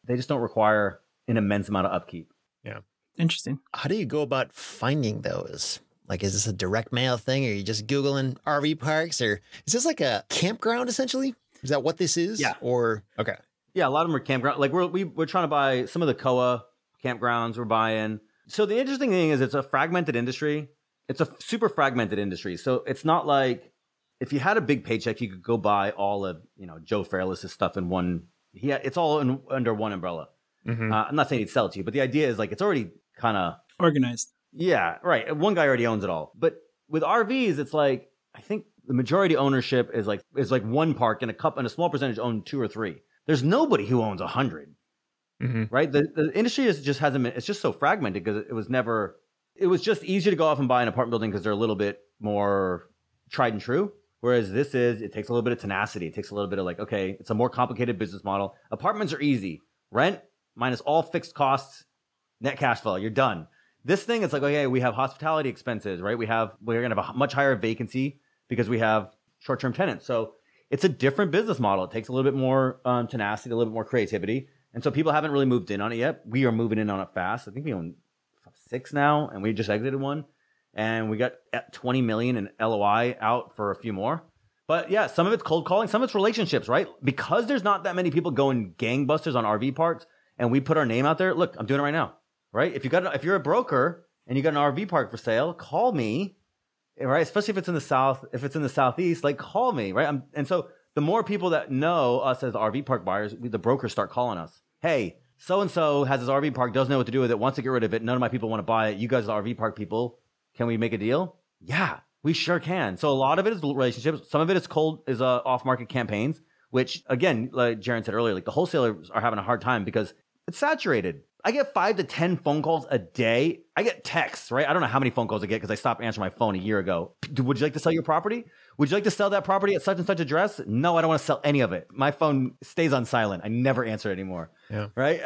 they just don't require an immense amount of upkeep. Yeah. Interesting. How do you go about finding those? Like, is this a direct mail thing? Or are you just Googling RV parks, or is this like a campground essentially? Is that what this is? Yeah. Or, okay. Yeah. A lot of them are campground. Like we're trying to buy some of the COA campgrounds we're buying. So the interesting thing is it's a fragmented industry. It's a super fragmented industry. So it's not like if you had a big paycheck, you could go buy all of, Joe Fairless's stuff in one. Yeah. It's all under one umbrella. Mm-hmm. I'm not saying he'd sell it to you, but the idea is like, it's already kind of organized. Yeah, right. One guy already owns it all. But with RVs, it's like, I think the majority ownership is like one park, and a small percentage own two or three. There's nobody who owns 100, mm-hmm. right? The industry just hasn't been, it's just so fragmented because it was just easier to go off and buy an apartment building because they're a little bit more tried and true. Whereas it takes a little bit of tenacity. It takes a little bit of like, okay, it's a more complicated business model. Apartments are easy. Rent minus all fixed costs, net cash flow, you're done. This thing, it's like, okay, we have hospitality expenses, right? We're going to have a much higher vacancy because we have short-term tenants. So it's a different business model. It takes a little bit more tenacity, a little bit more creativity. And so people haven't really moved in on it yet. We are moving in on it fast. I think we own 6 now, and we just exited one. And we got $20 million in LOI out for a few more. But yeah, some of it's cold calling, some of it's relationships, right? Because there's not that many people going gangbusters on RV parks, and we put our name out there. Look, I'm doing it right now. Right? If you're a broker and you got an RV park for sale, call me, right? Especially if it's in the South, if it's in the Southeast, like call me, right? And so the more people that know us as the RV park buyers, the brokers start calling us. Hey, so-and-so has his RV park, doesn't know what to do with it, wants to get rid of it. None of my people want to buy it. You guys are RV park people. Can we make a deal? Yeah, we sure can. So a lot of it is relationships. Some of it is off-market campaigns, which again, like Jaron said earlier, like the wholesalers are having a hard time because it's saturated. I get 5 to 10 phone calls a day. I get texts, right? I don't know how many phone calls I get because I stopped answering my phone a year ago. Would you like to sell your property? Would you like to sell that property at such and such address? No, I don't want to sell any of it. My phone stays on silent. I never answer it anymore, yeah. Right?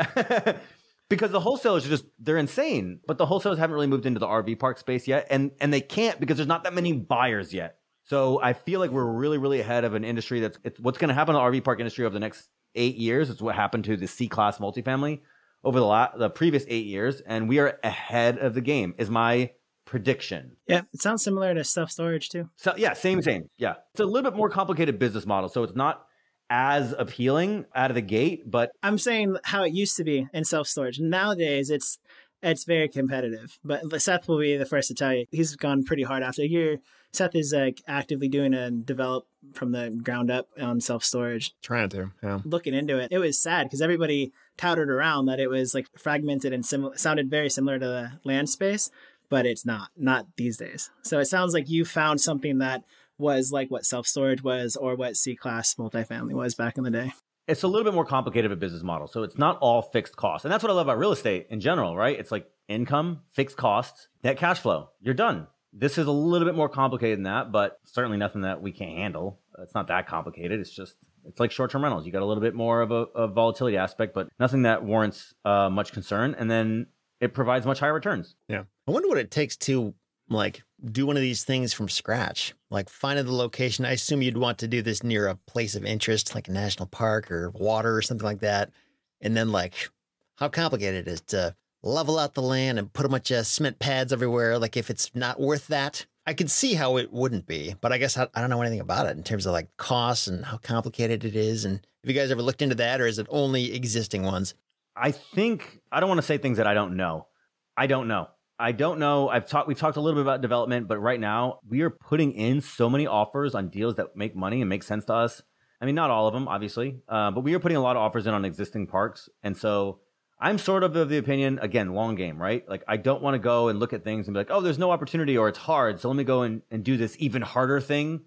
Because the wholesalers are just, they're insane. But the wholesalers haven't really moved into the RV park space yet. And they can't because there's not that many buyers yet. So I feel like we're really, really ahead of an industry that's what's going to happen to the RV park industry over the next 8 years. It's what happened to the C-class multifamily over the previous 8 years, and we are ahead of the game is my prediction. Yeah, it sounds similar to self-storage too. So yeah, same. Yeah. It's a little bit more complicated business model, so it's not as appealing out of the gate, but I'm saying how it used to be in self-storage. Nowadays, it's very competitive, but Seth will be the first to tell you. He's gone pretty hard after a year. Seth is like actively doing a develop from the ground up on self-storage. Trying to, yeah. Looking into it. It was sad because everybody touted around that it was like fragmented and sounded very similar to the land space, but it's not these days. So it sounds like you found something that was like what self-storage was or what C-class multifamily was back in the day. It's a little bit more complicated of a business model. So it's not all fixed costs. And that's what I love about real estate in general, right? It's like income, fixed costs, net cash flow. You're done. This is a little bit more complicated than that, but certainly nothing that we can't handle. It's not that complicated. It's like short-term rentals. You got a little bit more of a volatility aspect, but nothing that warrants much concern. And then it provides much higher returns. Yeah. I wonder what it takes to like do one of these things from scratch, like finding the location. I assume you'd want to do this near a place of interest, like a national park or water or something like that. And then like how complicated it is to level out the land and put a bunch of cement pads everywhere. Like if it's not worth that, I could see how it wouldn't be, but I guess I don't know anything about it in terms of like costs and how complicated it is. And have you guys ever looked into that, or is it only existing ones? I don't want to say things that I don't know. I don't know. We've talked a little bit about development, but right now we are putting in so many offers on deals that make money and make sense to us. I mean, not all of them, obviously, but we are putting a lot of offers in on existing parks. And so I'm sort of the opinion, again, long game, right? Like I don't want to go and look at things and be like, oh, there's no opportunity or it's hard. So let me go and do this even harder thing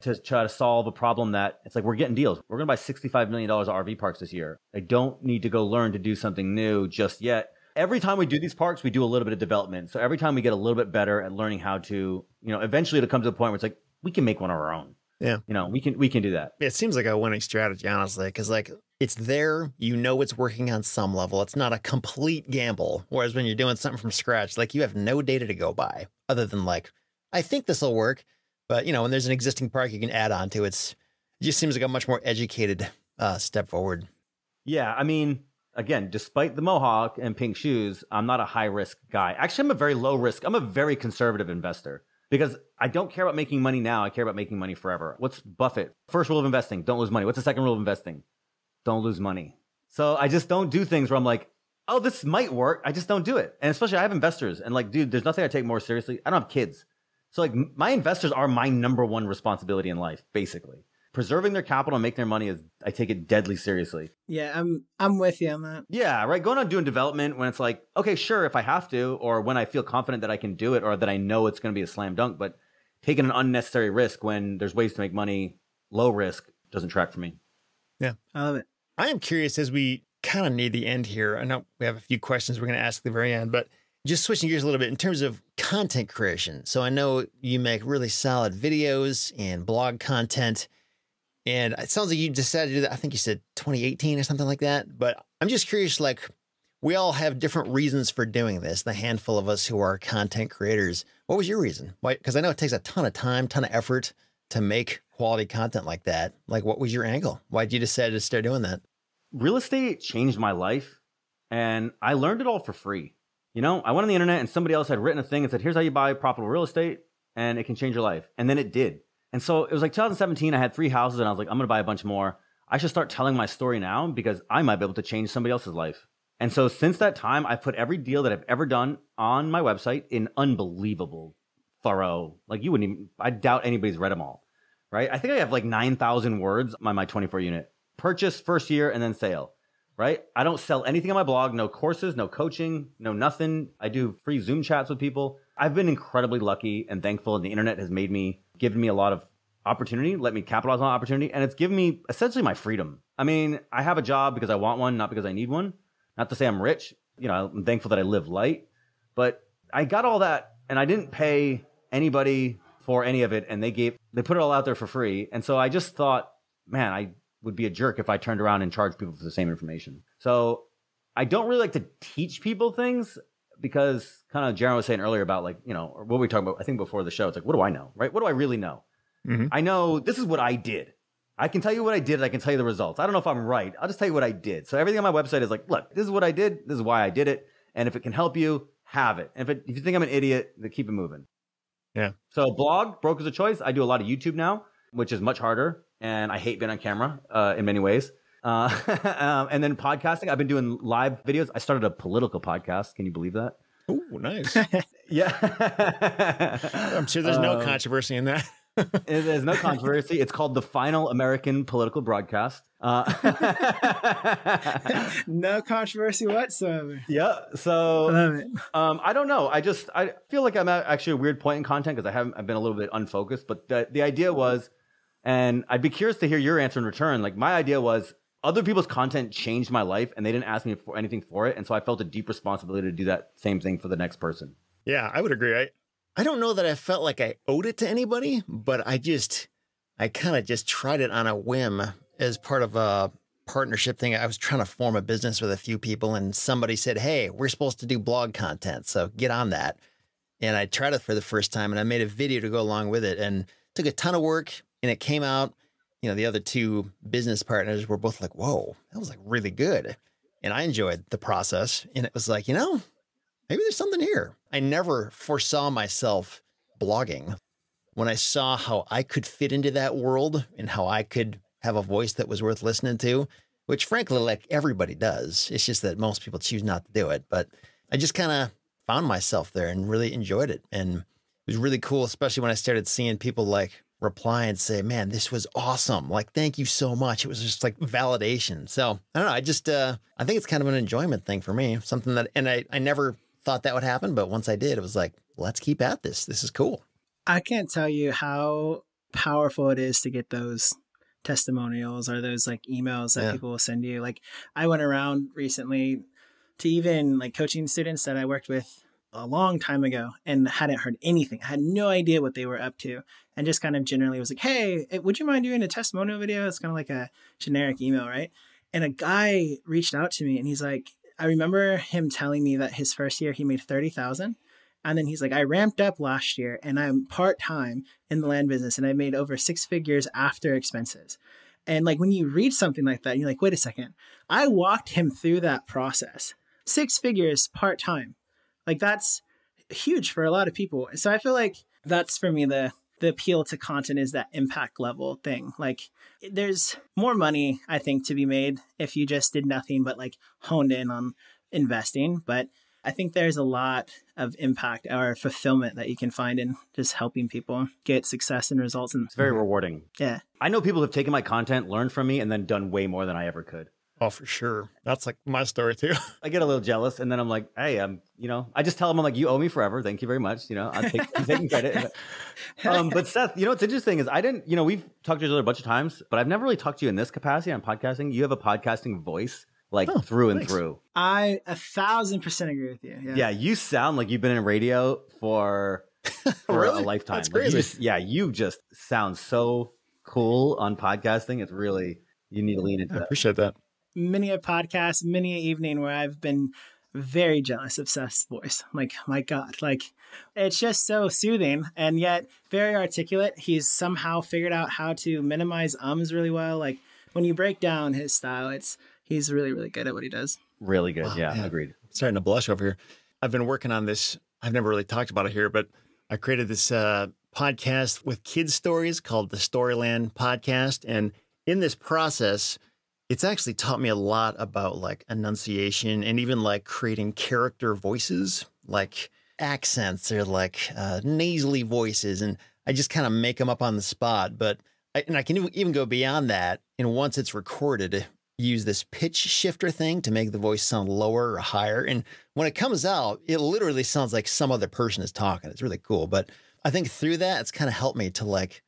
to try to solve a problem that it's like, we're getting deals. We're going to buy $65 million of RV parks this year. I don't need to go learn to do something new just yet. Every time we do these parks, we do a little bit of development. So every time we get a little bit better at learning how to, you know, eventually it'll come to the point where it's like, we can make one of our own. Yeah. You know, we can do that. It seems like a winning strategy, honestly, because like it's there, you know, it's working on some level. It's not a complete gamble. Whereas when you're doing something from scratch, like you have no data to go by other than like, I think this will work. But, you know, when there's an existing park you can add on to, it just seems like a much more educated step forward. Yeah. I mean, again, despite the mohawk and pink shoes, I'm not a high risk guy. Actually, I'm a very low risk. I'm a very conservative investor because I don't care about making money now. I care about making money forever. What's Buffett? First rule of investing, don't lose money. What's the second rule of investing? Don't lose money. So I just don't do things where I'm like, oh, this might work. I just don't do it. And especially I have investors and like, dude, there's nothing I take more seriously. I don't have kids. So like my investors are my number one responsibility in life, basically. Preserving their capital and making their money is, I take it deadly seriously. Yeah, I'm with you on that. Yeah, right. Going on doing development when it's like, okay, sure, if I have to, or when I feel confident that I can do it or that I know it's going to be a slam dunk, but taking an unnecessary risk when there's ways to make money, low risk, doesn't track for me. Yeah, I love it. I am curious as we kind of near the end here. I know we have a few questions we're going to ask at the very end, but just switching gears a little bit in terms of content creation. So I know you make really solid videos and blog content, and it sounds like you decided to do that. I think you said 2018 or something like that, but I'm just curious, like we all have different reasons for doing this. The handful of us who are content creators, what was your reason? Why? Because I know it takes a ton of time, ton of effort to make quality content like that. Like what was your angle? Why did you decide to start doing that? Real estate changed my life and I learned it all for free. You know, I went on the internet and somebody else had written a thing and said, here's how you buy profitable real estate and it can change your life. And then it did. And so it was like 2017, I had 3 houses and I was like, I'm going to buy a bunch more. I should start telling my story now because I might be able to change somebody else's life. And so since that time, I've put every deal that I've ever done on my website in unbelievable, thorough, like you wouldn't even, I doubt anybody's read them all, right? I think I have like 9,000 words on my 24 unit purchase first year and then sale. Right? I don't sell anything on my blog, no courses, no coaching, no nothing. I do free Zoom chats with people. I've been incredibly lucky and thankful, and the internet has given me a lot of opportunity, let me capitalize on opportunity, and it's given me essentially my freedom. I mean, I have a job because I want one, not because I need one. Not to say I'm rich, you know, I'm thankful that I live light, but I got all that and I didn't pay anybody for any of it, and they put it all out there for free. And so I just thought, man, I would be a jerk if I turned around and charged people for the same information. So I don't really like to teach people things because kind of Jaron was saying earlier about like, you know, or what we talked about, I think before the show, it's like, what do I know, right? What do I really know? Mm-hmm. I know this is what I did. I can tell you what I did. And I can tell you the results. I don't know if I'm right. I'll just tell you what I did. So everything on my website is like, look, this is what I did. This is why I did it. And if it can help you, have it. And if you think I'm an idiot, then keep it moving. Yeah. So blog, Brokers of Choice. I do a lot of YouTube now, which is much harder. And I hate being on camera in many ways. And then podcasting, I've been doing live videos. I started a political podcast. Can you believe that? Oh, nice. Yeah. I'm sure there's no controversy in that. There's no controversy. It's called The Final American Political Broadcast. No controversy whatsoever. Yeah. So love it. I don't know. I feel like I'm at actually a weird point in content because I've been a little bit unfocused, but the idea was, and I'd be curious to hear your answer in return. Like my idea was other people's content changed my life and they didn't ask me for anything for it. And so I felt a deep responsibility to do that same thing for the next person. Yeah, I would agree. I don't know that I felt like I owed it to anybody, but I kind of just tried it on a whim as part of a partnership thing. I was trying to form a business with a few people and somebody said, hey, we're supposed to do blog content. So get on that. And I tried it for the first time and I made a video to go along with it and it took a ton of work. And it came out, you know, the other two business partners were both like, whoa, that was like really good. And I enjoyed the process. And it was like, you know, maybe there's something here. I never foresaw myself blogging. When I saw how I could fit into that world and how I could have a voice that was worth listening to, which frankly, like everybody does, it's just that most people choose not to do it. But I just kind of found myself there and really enjoyed it. And it was really cool, especially when I started seeing people like reply and say, man, this was awesome. Like, thank you so much. It was just like validation. So I don't know. I just, I think it's kind of an enjoyment thing for me, something that, and I never thought that would happen. But once I did, it was like, let's keep at this. This is cool. I can't tell you how powerful it is to get those testimonials or those like emails that people will send you. Like I went around recently to even like coaching students that I worked with a long time ago and hadn't heard anything. I had no idea what they were up to. And just kind of generally was like, hey, would you mind doing a testimonial video? It's kind of like a generic email, right? And a guy reached out to me and he's like, I remember him telling me that his first year he made $30,000. And then he's like, I ramped up last year and I'm part-time in the land business and I made over 6 figures after expenses. And like when you read something like that, you're like, wait a second, I walked him through that process. 6 figures part-time. Like that's huge for a lot of people. So I feel like that's for me the appeal to content is that impact level thing. Like there's more money, I think, to be made if you just did nothing but like honed in on investing. But I think there's a lot of impact or fulfillment that you can find in just helping people get success and results. And it's very rewarding. Yeah. I know people have taken my content, learned from me, and then done way more than I ever could. Oh, for sure. That's like my story too. I get a little jealous and then I'm like, hey, you know, I just tell them, I'm like, you owe me forever. Thank you very much. You know, I'll take, I'm taking credit. But Seth, you know, what's interesting is I didn't, you know, we've talked to each other a bunch of times, but I've never really talked to you in this capacity on podcasting. You have a podcasting voice. Like through and through. I 1,000% agree with you. Yeah. Yeah, you sound like you've been in radio for really? A lifetime. That's crazy. Like you just sound so cool on podcasting. It's really, you need to lean into that. I appreciate that. Many a podcast, many an evening where I've been very jealous of Seth's voice. I'm like, my God, like it's just so soothing and yet very articulate. He's somehow figured out how to minimize ums really well. Like when you break down his style, he's really, really good at what he does. Really good. Wow, yeah, man. Agreed. I'm starting to blush over here. I've been working on this. I've never really talked about it here, but I created this podcast with kids' stories called the Storyland Podcast. And in this process, it's actually taught me a lot about like enunciation and even like creating character voices, like accents or like nasally voices. And I just kind of make them up on the spot. But I can even go beyond that. And once it's recorded, use this pitch shifter thing to make the voice sound lower or higher. And when it comes out, it literally sounds like some other person is talking. It's really cool. But I think through that, it's kind of helped me to like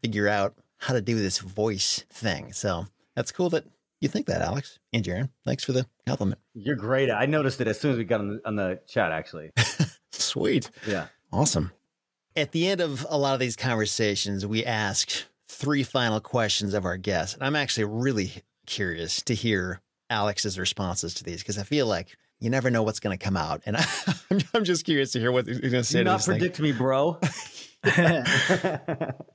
figure out how to do this voice thing. So that's cool that you think that, Alex and Jaron. Thanks for the compliment. You're great. I noticed it as soon as we got on the chat, actually. Sweet. Yeah. Awesome. At the end of a lot of these conversations, we ask 3 final questions of our guests. And I'm actually really curious to hear Alex's responses to these because I feel like you never know what's going to come out. And I'm just curious to hear what you're going to say. Do not predict me, bro.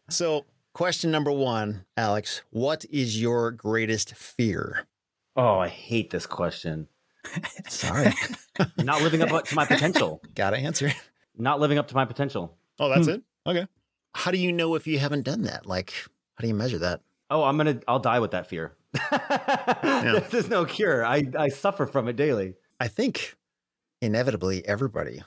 So question number 1, Alex, what is your greatest fear? Oh, I hate this question. Sorry. Not living up to my potential. Gotta answer. Not living up to my potential. Oh, that's it? Okay. How do you know if you haven't done that? Like, how do you measure that? Oh, I'll die with that fear. Yeah. There's no cure. I suffer from it daily. I think inevitably everybody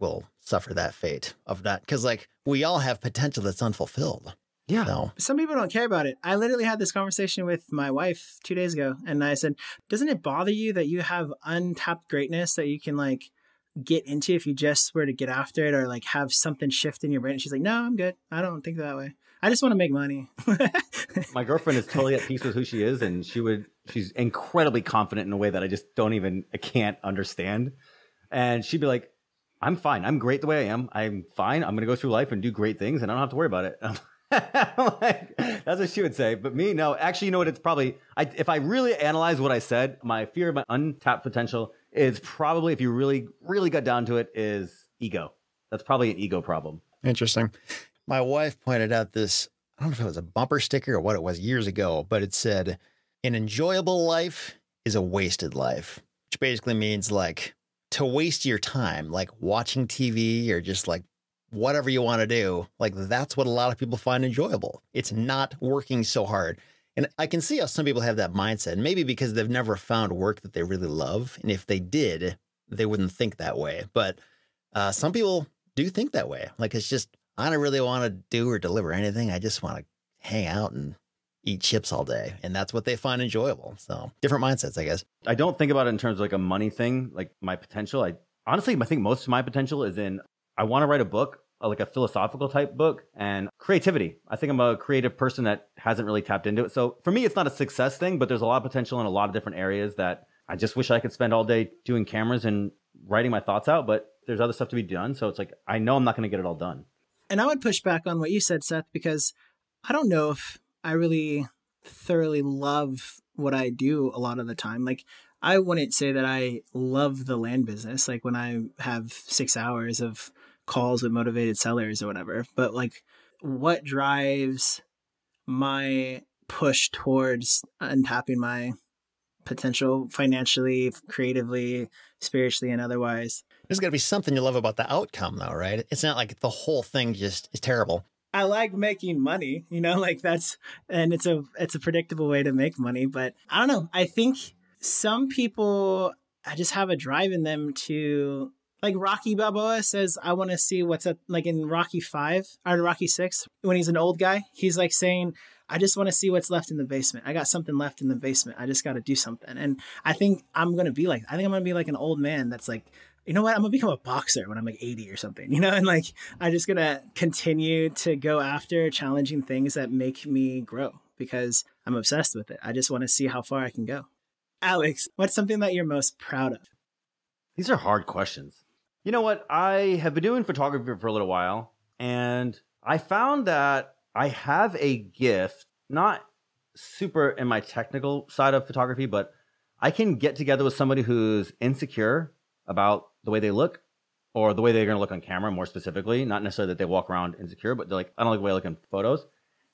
will suffer that fate of that because like we all have potential that's unfulfilled. Yeah. So some people don't care about it. I literally had this conversation with my wife 2 days ago and I said, doesn't it bother you that you have untapped greatness that you can like get into if you just were to get after it or like have something shift in your brain? And she's like, no, I'm good. I don't think that way. I just want to make money. My girlfriend is totally at peace with who she is. And she's incredibly confident in a way that I just I can't understand. And she'd be like, I'm fine. I'm great the way I am. I'm fine. I'm going to go through life and do great things and I don't have to worry about it. Like, that's what she would say. But me, no, actually, you know what? It's probably, if I really analyze what I said, my fear of my untapped potential is probably, if you really, really got down to it, is ego. That's probably an ego problem. Interesting. My wife pointed out this, I don't know if it was a bumper sticker or what it was years ago, but it said, an enjoyable life is a wasted life, which basically means like to waste your time, like watching TV or just like whatever you want to do. Like that's what a lot of people find enjoyable. It's not working so hard. And I can see how some people have that mindset, maybe because they've never found work that they really love. And if they did, they wouldn't think that way. But some people do think that way. Like it's just, I don't really want to do or deliver anything. I just want to hang out and eat chips all day. And that's what they find enjoyable. So different mindsets, I guess. I don't think about it in terms of like a money thing, like my potential. I honestly, I think most of my potential is in, I want to write a book. like a philosophical type book, and creativity. I think I'm a creative person that hasn't really tapped into it. So for me, it's not a success thing, but there's a lot of potential in a lot of different areas that I just wish I could spend all day doing cameras and writing my thoughts out, but there's other stuff to be done. So it's like, I know I'm not going to get it all done. And I would push back on what you said, Seth, because I don't know if I really thoroughly love what I do a lot of the time. Like, I wouldn't say that I love the land business. Like, when I have 6 hours of calls with motivated sellers or whatever, but like, what drives my push towards untapping my potential financially, creatively, spiritually, and otherwise? There's got to be something you love about the outcome though, right? It's not like the whole thing just is terrible. I like making money, you know, like that's, and it's a predictable way to make money, but I don't know. I think some people, I just have a drive in them to, like Rocky Balboa says, I want to see what's up, like in Rocky 6, when he's an old guy, he's like saying, I just want to see what's left in the basement. I got something left in the basement. I just got to do something. And I think I'm going to be like an old man that's like, you know what? I'm going to become a boxer when I'm like 80 or something, you know? And like, I'm just going to continue to go after challenging things that make me grow because I'm obsessed with it. I just want to see how far I can go. Alex, what's something that you're most proud of? These are hard questions. You know what? I have been doing photography for a little while, and I found that I have a gift, not super in my technical side of photography, but I can get together with somebody who's insecure about the way they look or the way they're going to look on camera, more specifically. Not necessarily that they walk around insecure, but they're like, I don't like the way I look in photos.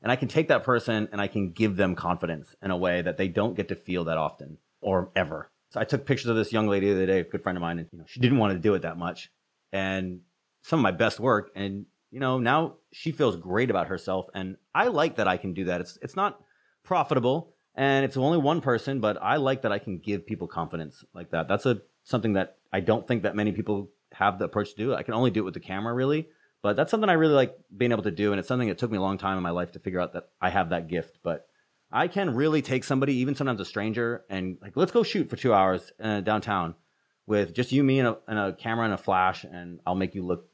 And I can take that person and I can give them confidence in a way that they don't get to feel that often or ever. So I took pictures of this young lady the other day, a good friend of mine, and she didn't want to do it that much. And some of my best work. And you know, now she feels great about herself. And I like that I can do that. It's not profitable and it's only one person, but I like that I can give people confidence like that. That's something that I don't think that many people have the approach to do. I can only do it with the camera really, but that's something I really like being able to do. And it's something that took me a long time in my life to figure out that I have that gift, but I can really take somebody, even sometimes a stranger, and like, let's go shoot for 2 hours downtown with just you, me, and a camera and a flash, and I'll make you look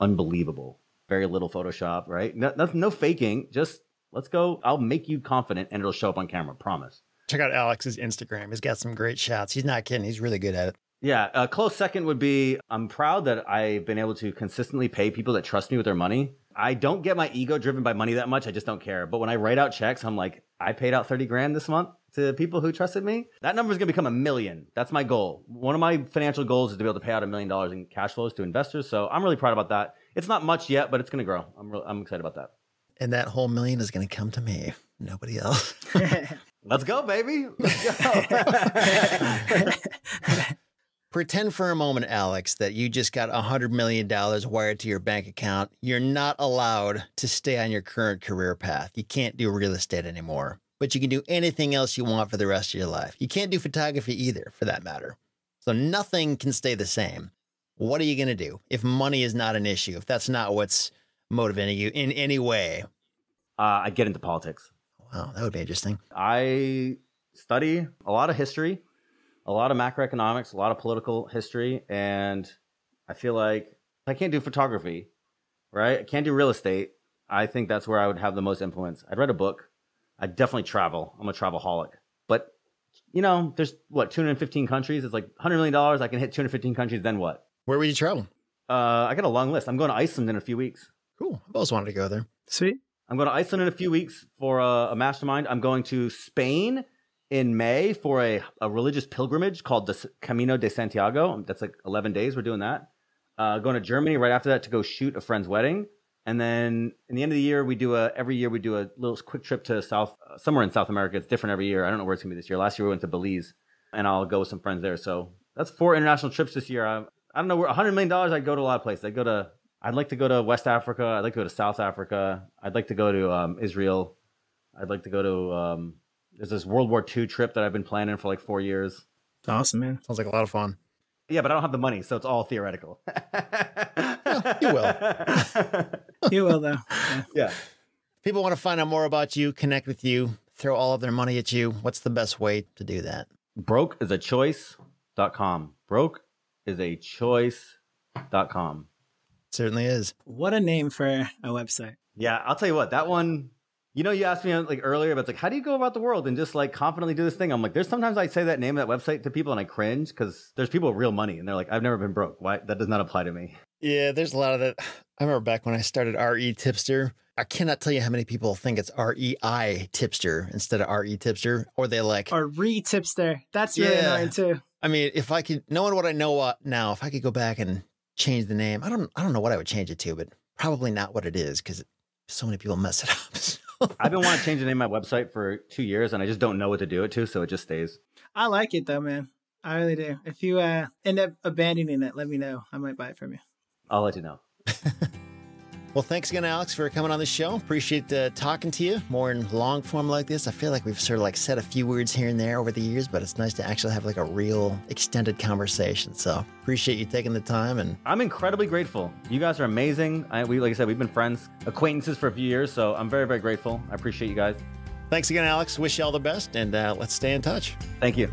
unbelievable. Very little Photoshop, right? No faking. Just let's go. I'll make you confident and it'll show up on camera. Promise. Check out Alex's Instagram. He's got some great shots. He's not kidding. He's really good at it. Yeah. A close second would be, I'm proud that I've been able to consistently pay people that trust me with their money. I don't get my ego driven by money that much. I just don't care. But when I write out checks, I'm like, I paid out 30 grand this month to people who trusted me. That number is going to become 1 million. That's my goal. One of my financial goals is to be able to pay out $1 million in cash flows to investors. So I'm really proud about that. It's not much yet, but it's going to grow. I'm excited about that. And that whole $1 million is going to come to me. Nobody else. Let's go, baby. Let's go. Pretend for a moment, Alex, that you just got $100 million wired to your bank account. You're not allowed to stay on your current career path. You can't do real estate anymore, but you can do anything else you want for the rest of your life. You can't do photography either, for that matter. So nothing can stay the same. What are you going to do if money is not an issue, if that's not what's motivating you in any way? I get into politics. Wow, that would be interesting. I study a lot of history, a lot of macroeconomics, a lot of political history. And I feel like I can't do photography, right? I can't do real estate. I think that's where I would have the most influence. I'd read a book. I'd definitely travel. I'm a travelaholic. But, you know, there's, what, 215 countries? It's like $100 million. I can hit 215 countries. Then what? Where would you travel? I got a long list. I'm going to Iceland in a few weeks. Cool. I've always wanted to go there. Sweet. I'm going to Iceland in a few weeks for a mastermind. I'm going to Spain in May for a religious pilgrimage called the Camino de Santiago. That's like 11 days. We're doing that. Going to Germany right after that to go shoot a friend's wedding. And then in the end of the year, every year we do a little quick trip to somewhere in South America. It's different every year. I don't know where it's going to be this year. Last year we went to Belize, and I'll go with some friends there. So that's 4 international trips this year. I don't know, where $100 million, I'd go to a lot of places. I'd like to go to West Africa. I'd like to go to South Africa. I'd like to go to Israel. I'd like to go to, there's this World War II trip that I've been planning for like 4 years. Awesome, man. Sounds like a lot of fun. Yeah, but I don't have the money, so it's all theoretical. Well, you will. You will, though. Yeah. If people want to find out more about you, connect with you, throw all of their money at you, what's the best way to do that? brokeisachoice.com. Broke is a choice.com. Certainly is. What a name for a website. Yeah, I'll tell you what, that one, you know, you asked me like earlier about like, how do you go about the world and just like confidently do this thing? I'm like, there's sometimes I say that name of that website to people and I cringe because there's people with real money and they're like, I've never been broke. Why? That does not apply to me. Yeah, there's a lot of that. I remember back when I started RE Tipster, I cannot tell you how many people think it's REI Tipster instead of RE Tipster, or they like RE Tipster. That's really annoying too. I mean, if I could, knowing what I know now, if I could go back and change the name, I don't know what I would change it to, but probably not what it is because so many people mess it up. So. I've been wanting to change the name of my website for 2 years and I just don't know what to do it to. So it just stays. I like it though, man. I really do. If you end up abandoning it, let me know. I might buy it from you. I'll let you know. Well, thanks again, Alex, for coming on the show. Appreciate talking to you more in long form like this. I feel like we've sort of like said a few words here and there over the years, but it's nice to actually have like a real extended conversation. So appreciate you taking the time. And I'm incredibly grateful. You guys are amazing. We, like I said, we've been friends, acquaintances for a few years. So I'm very, very grateful. I appreciate you guys. Thanks again, Alex. Wish you all the best and let's stay in touch. Thank you.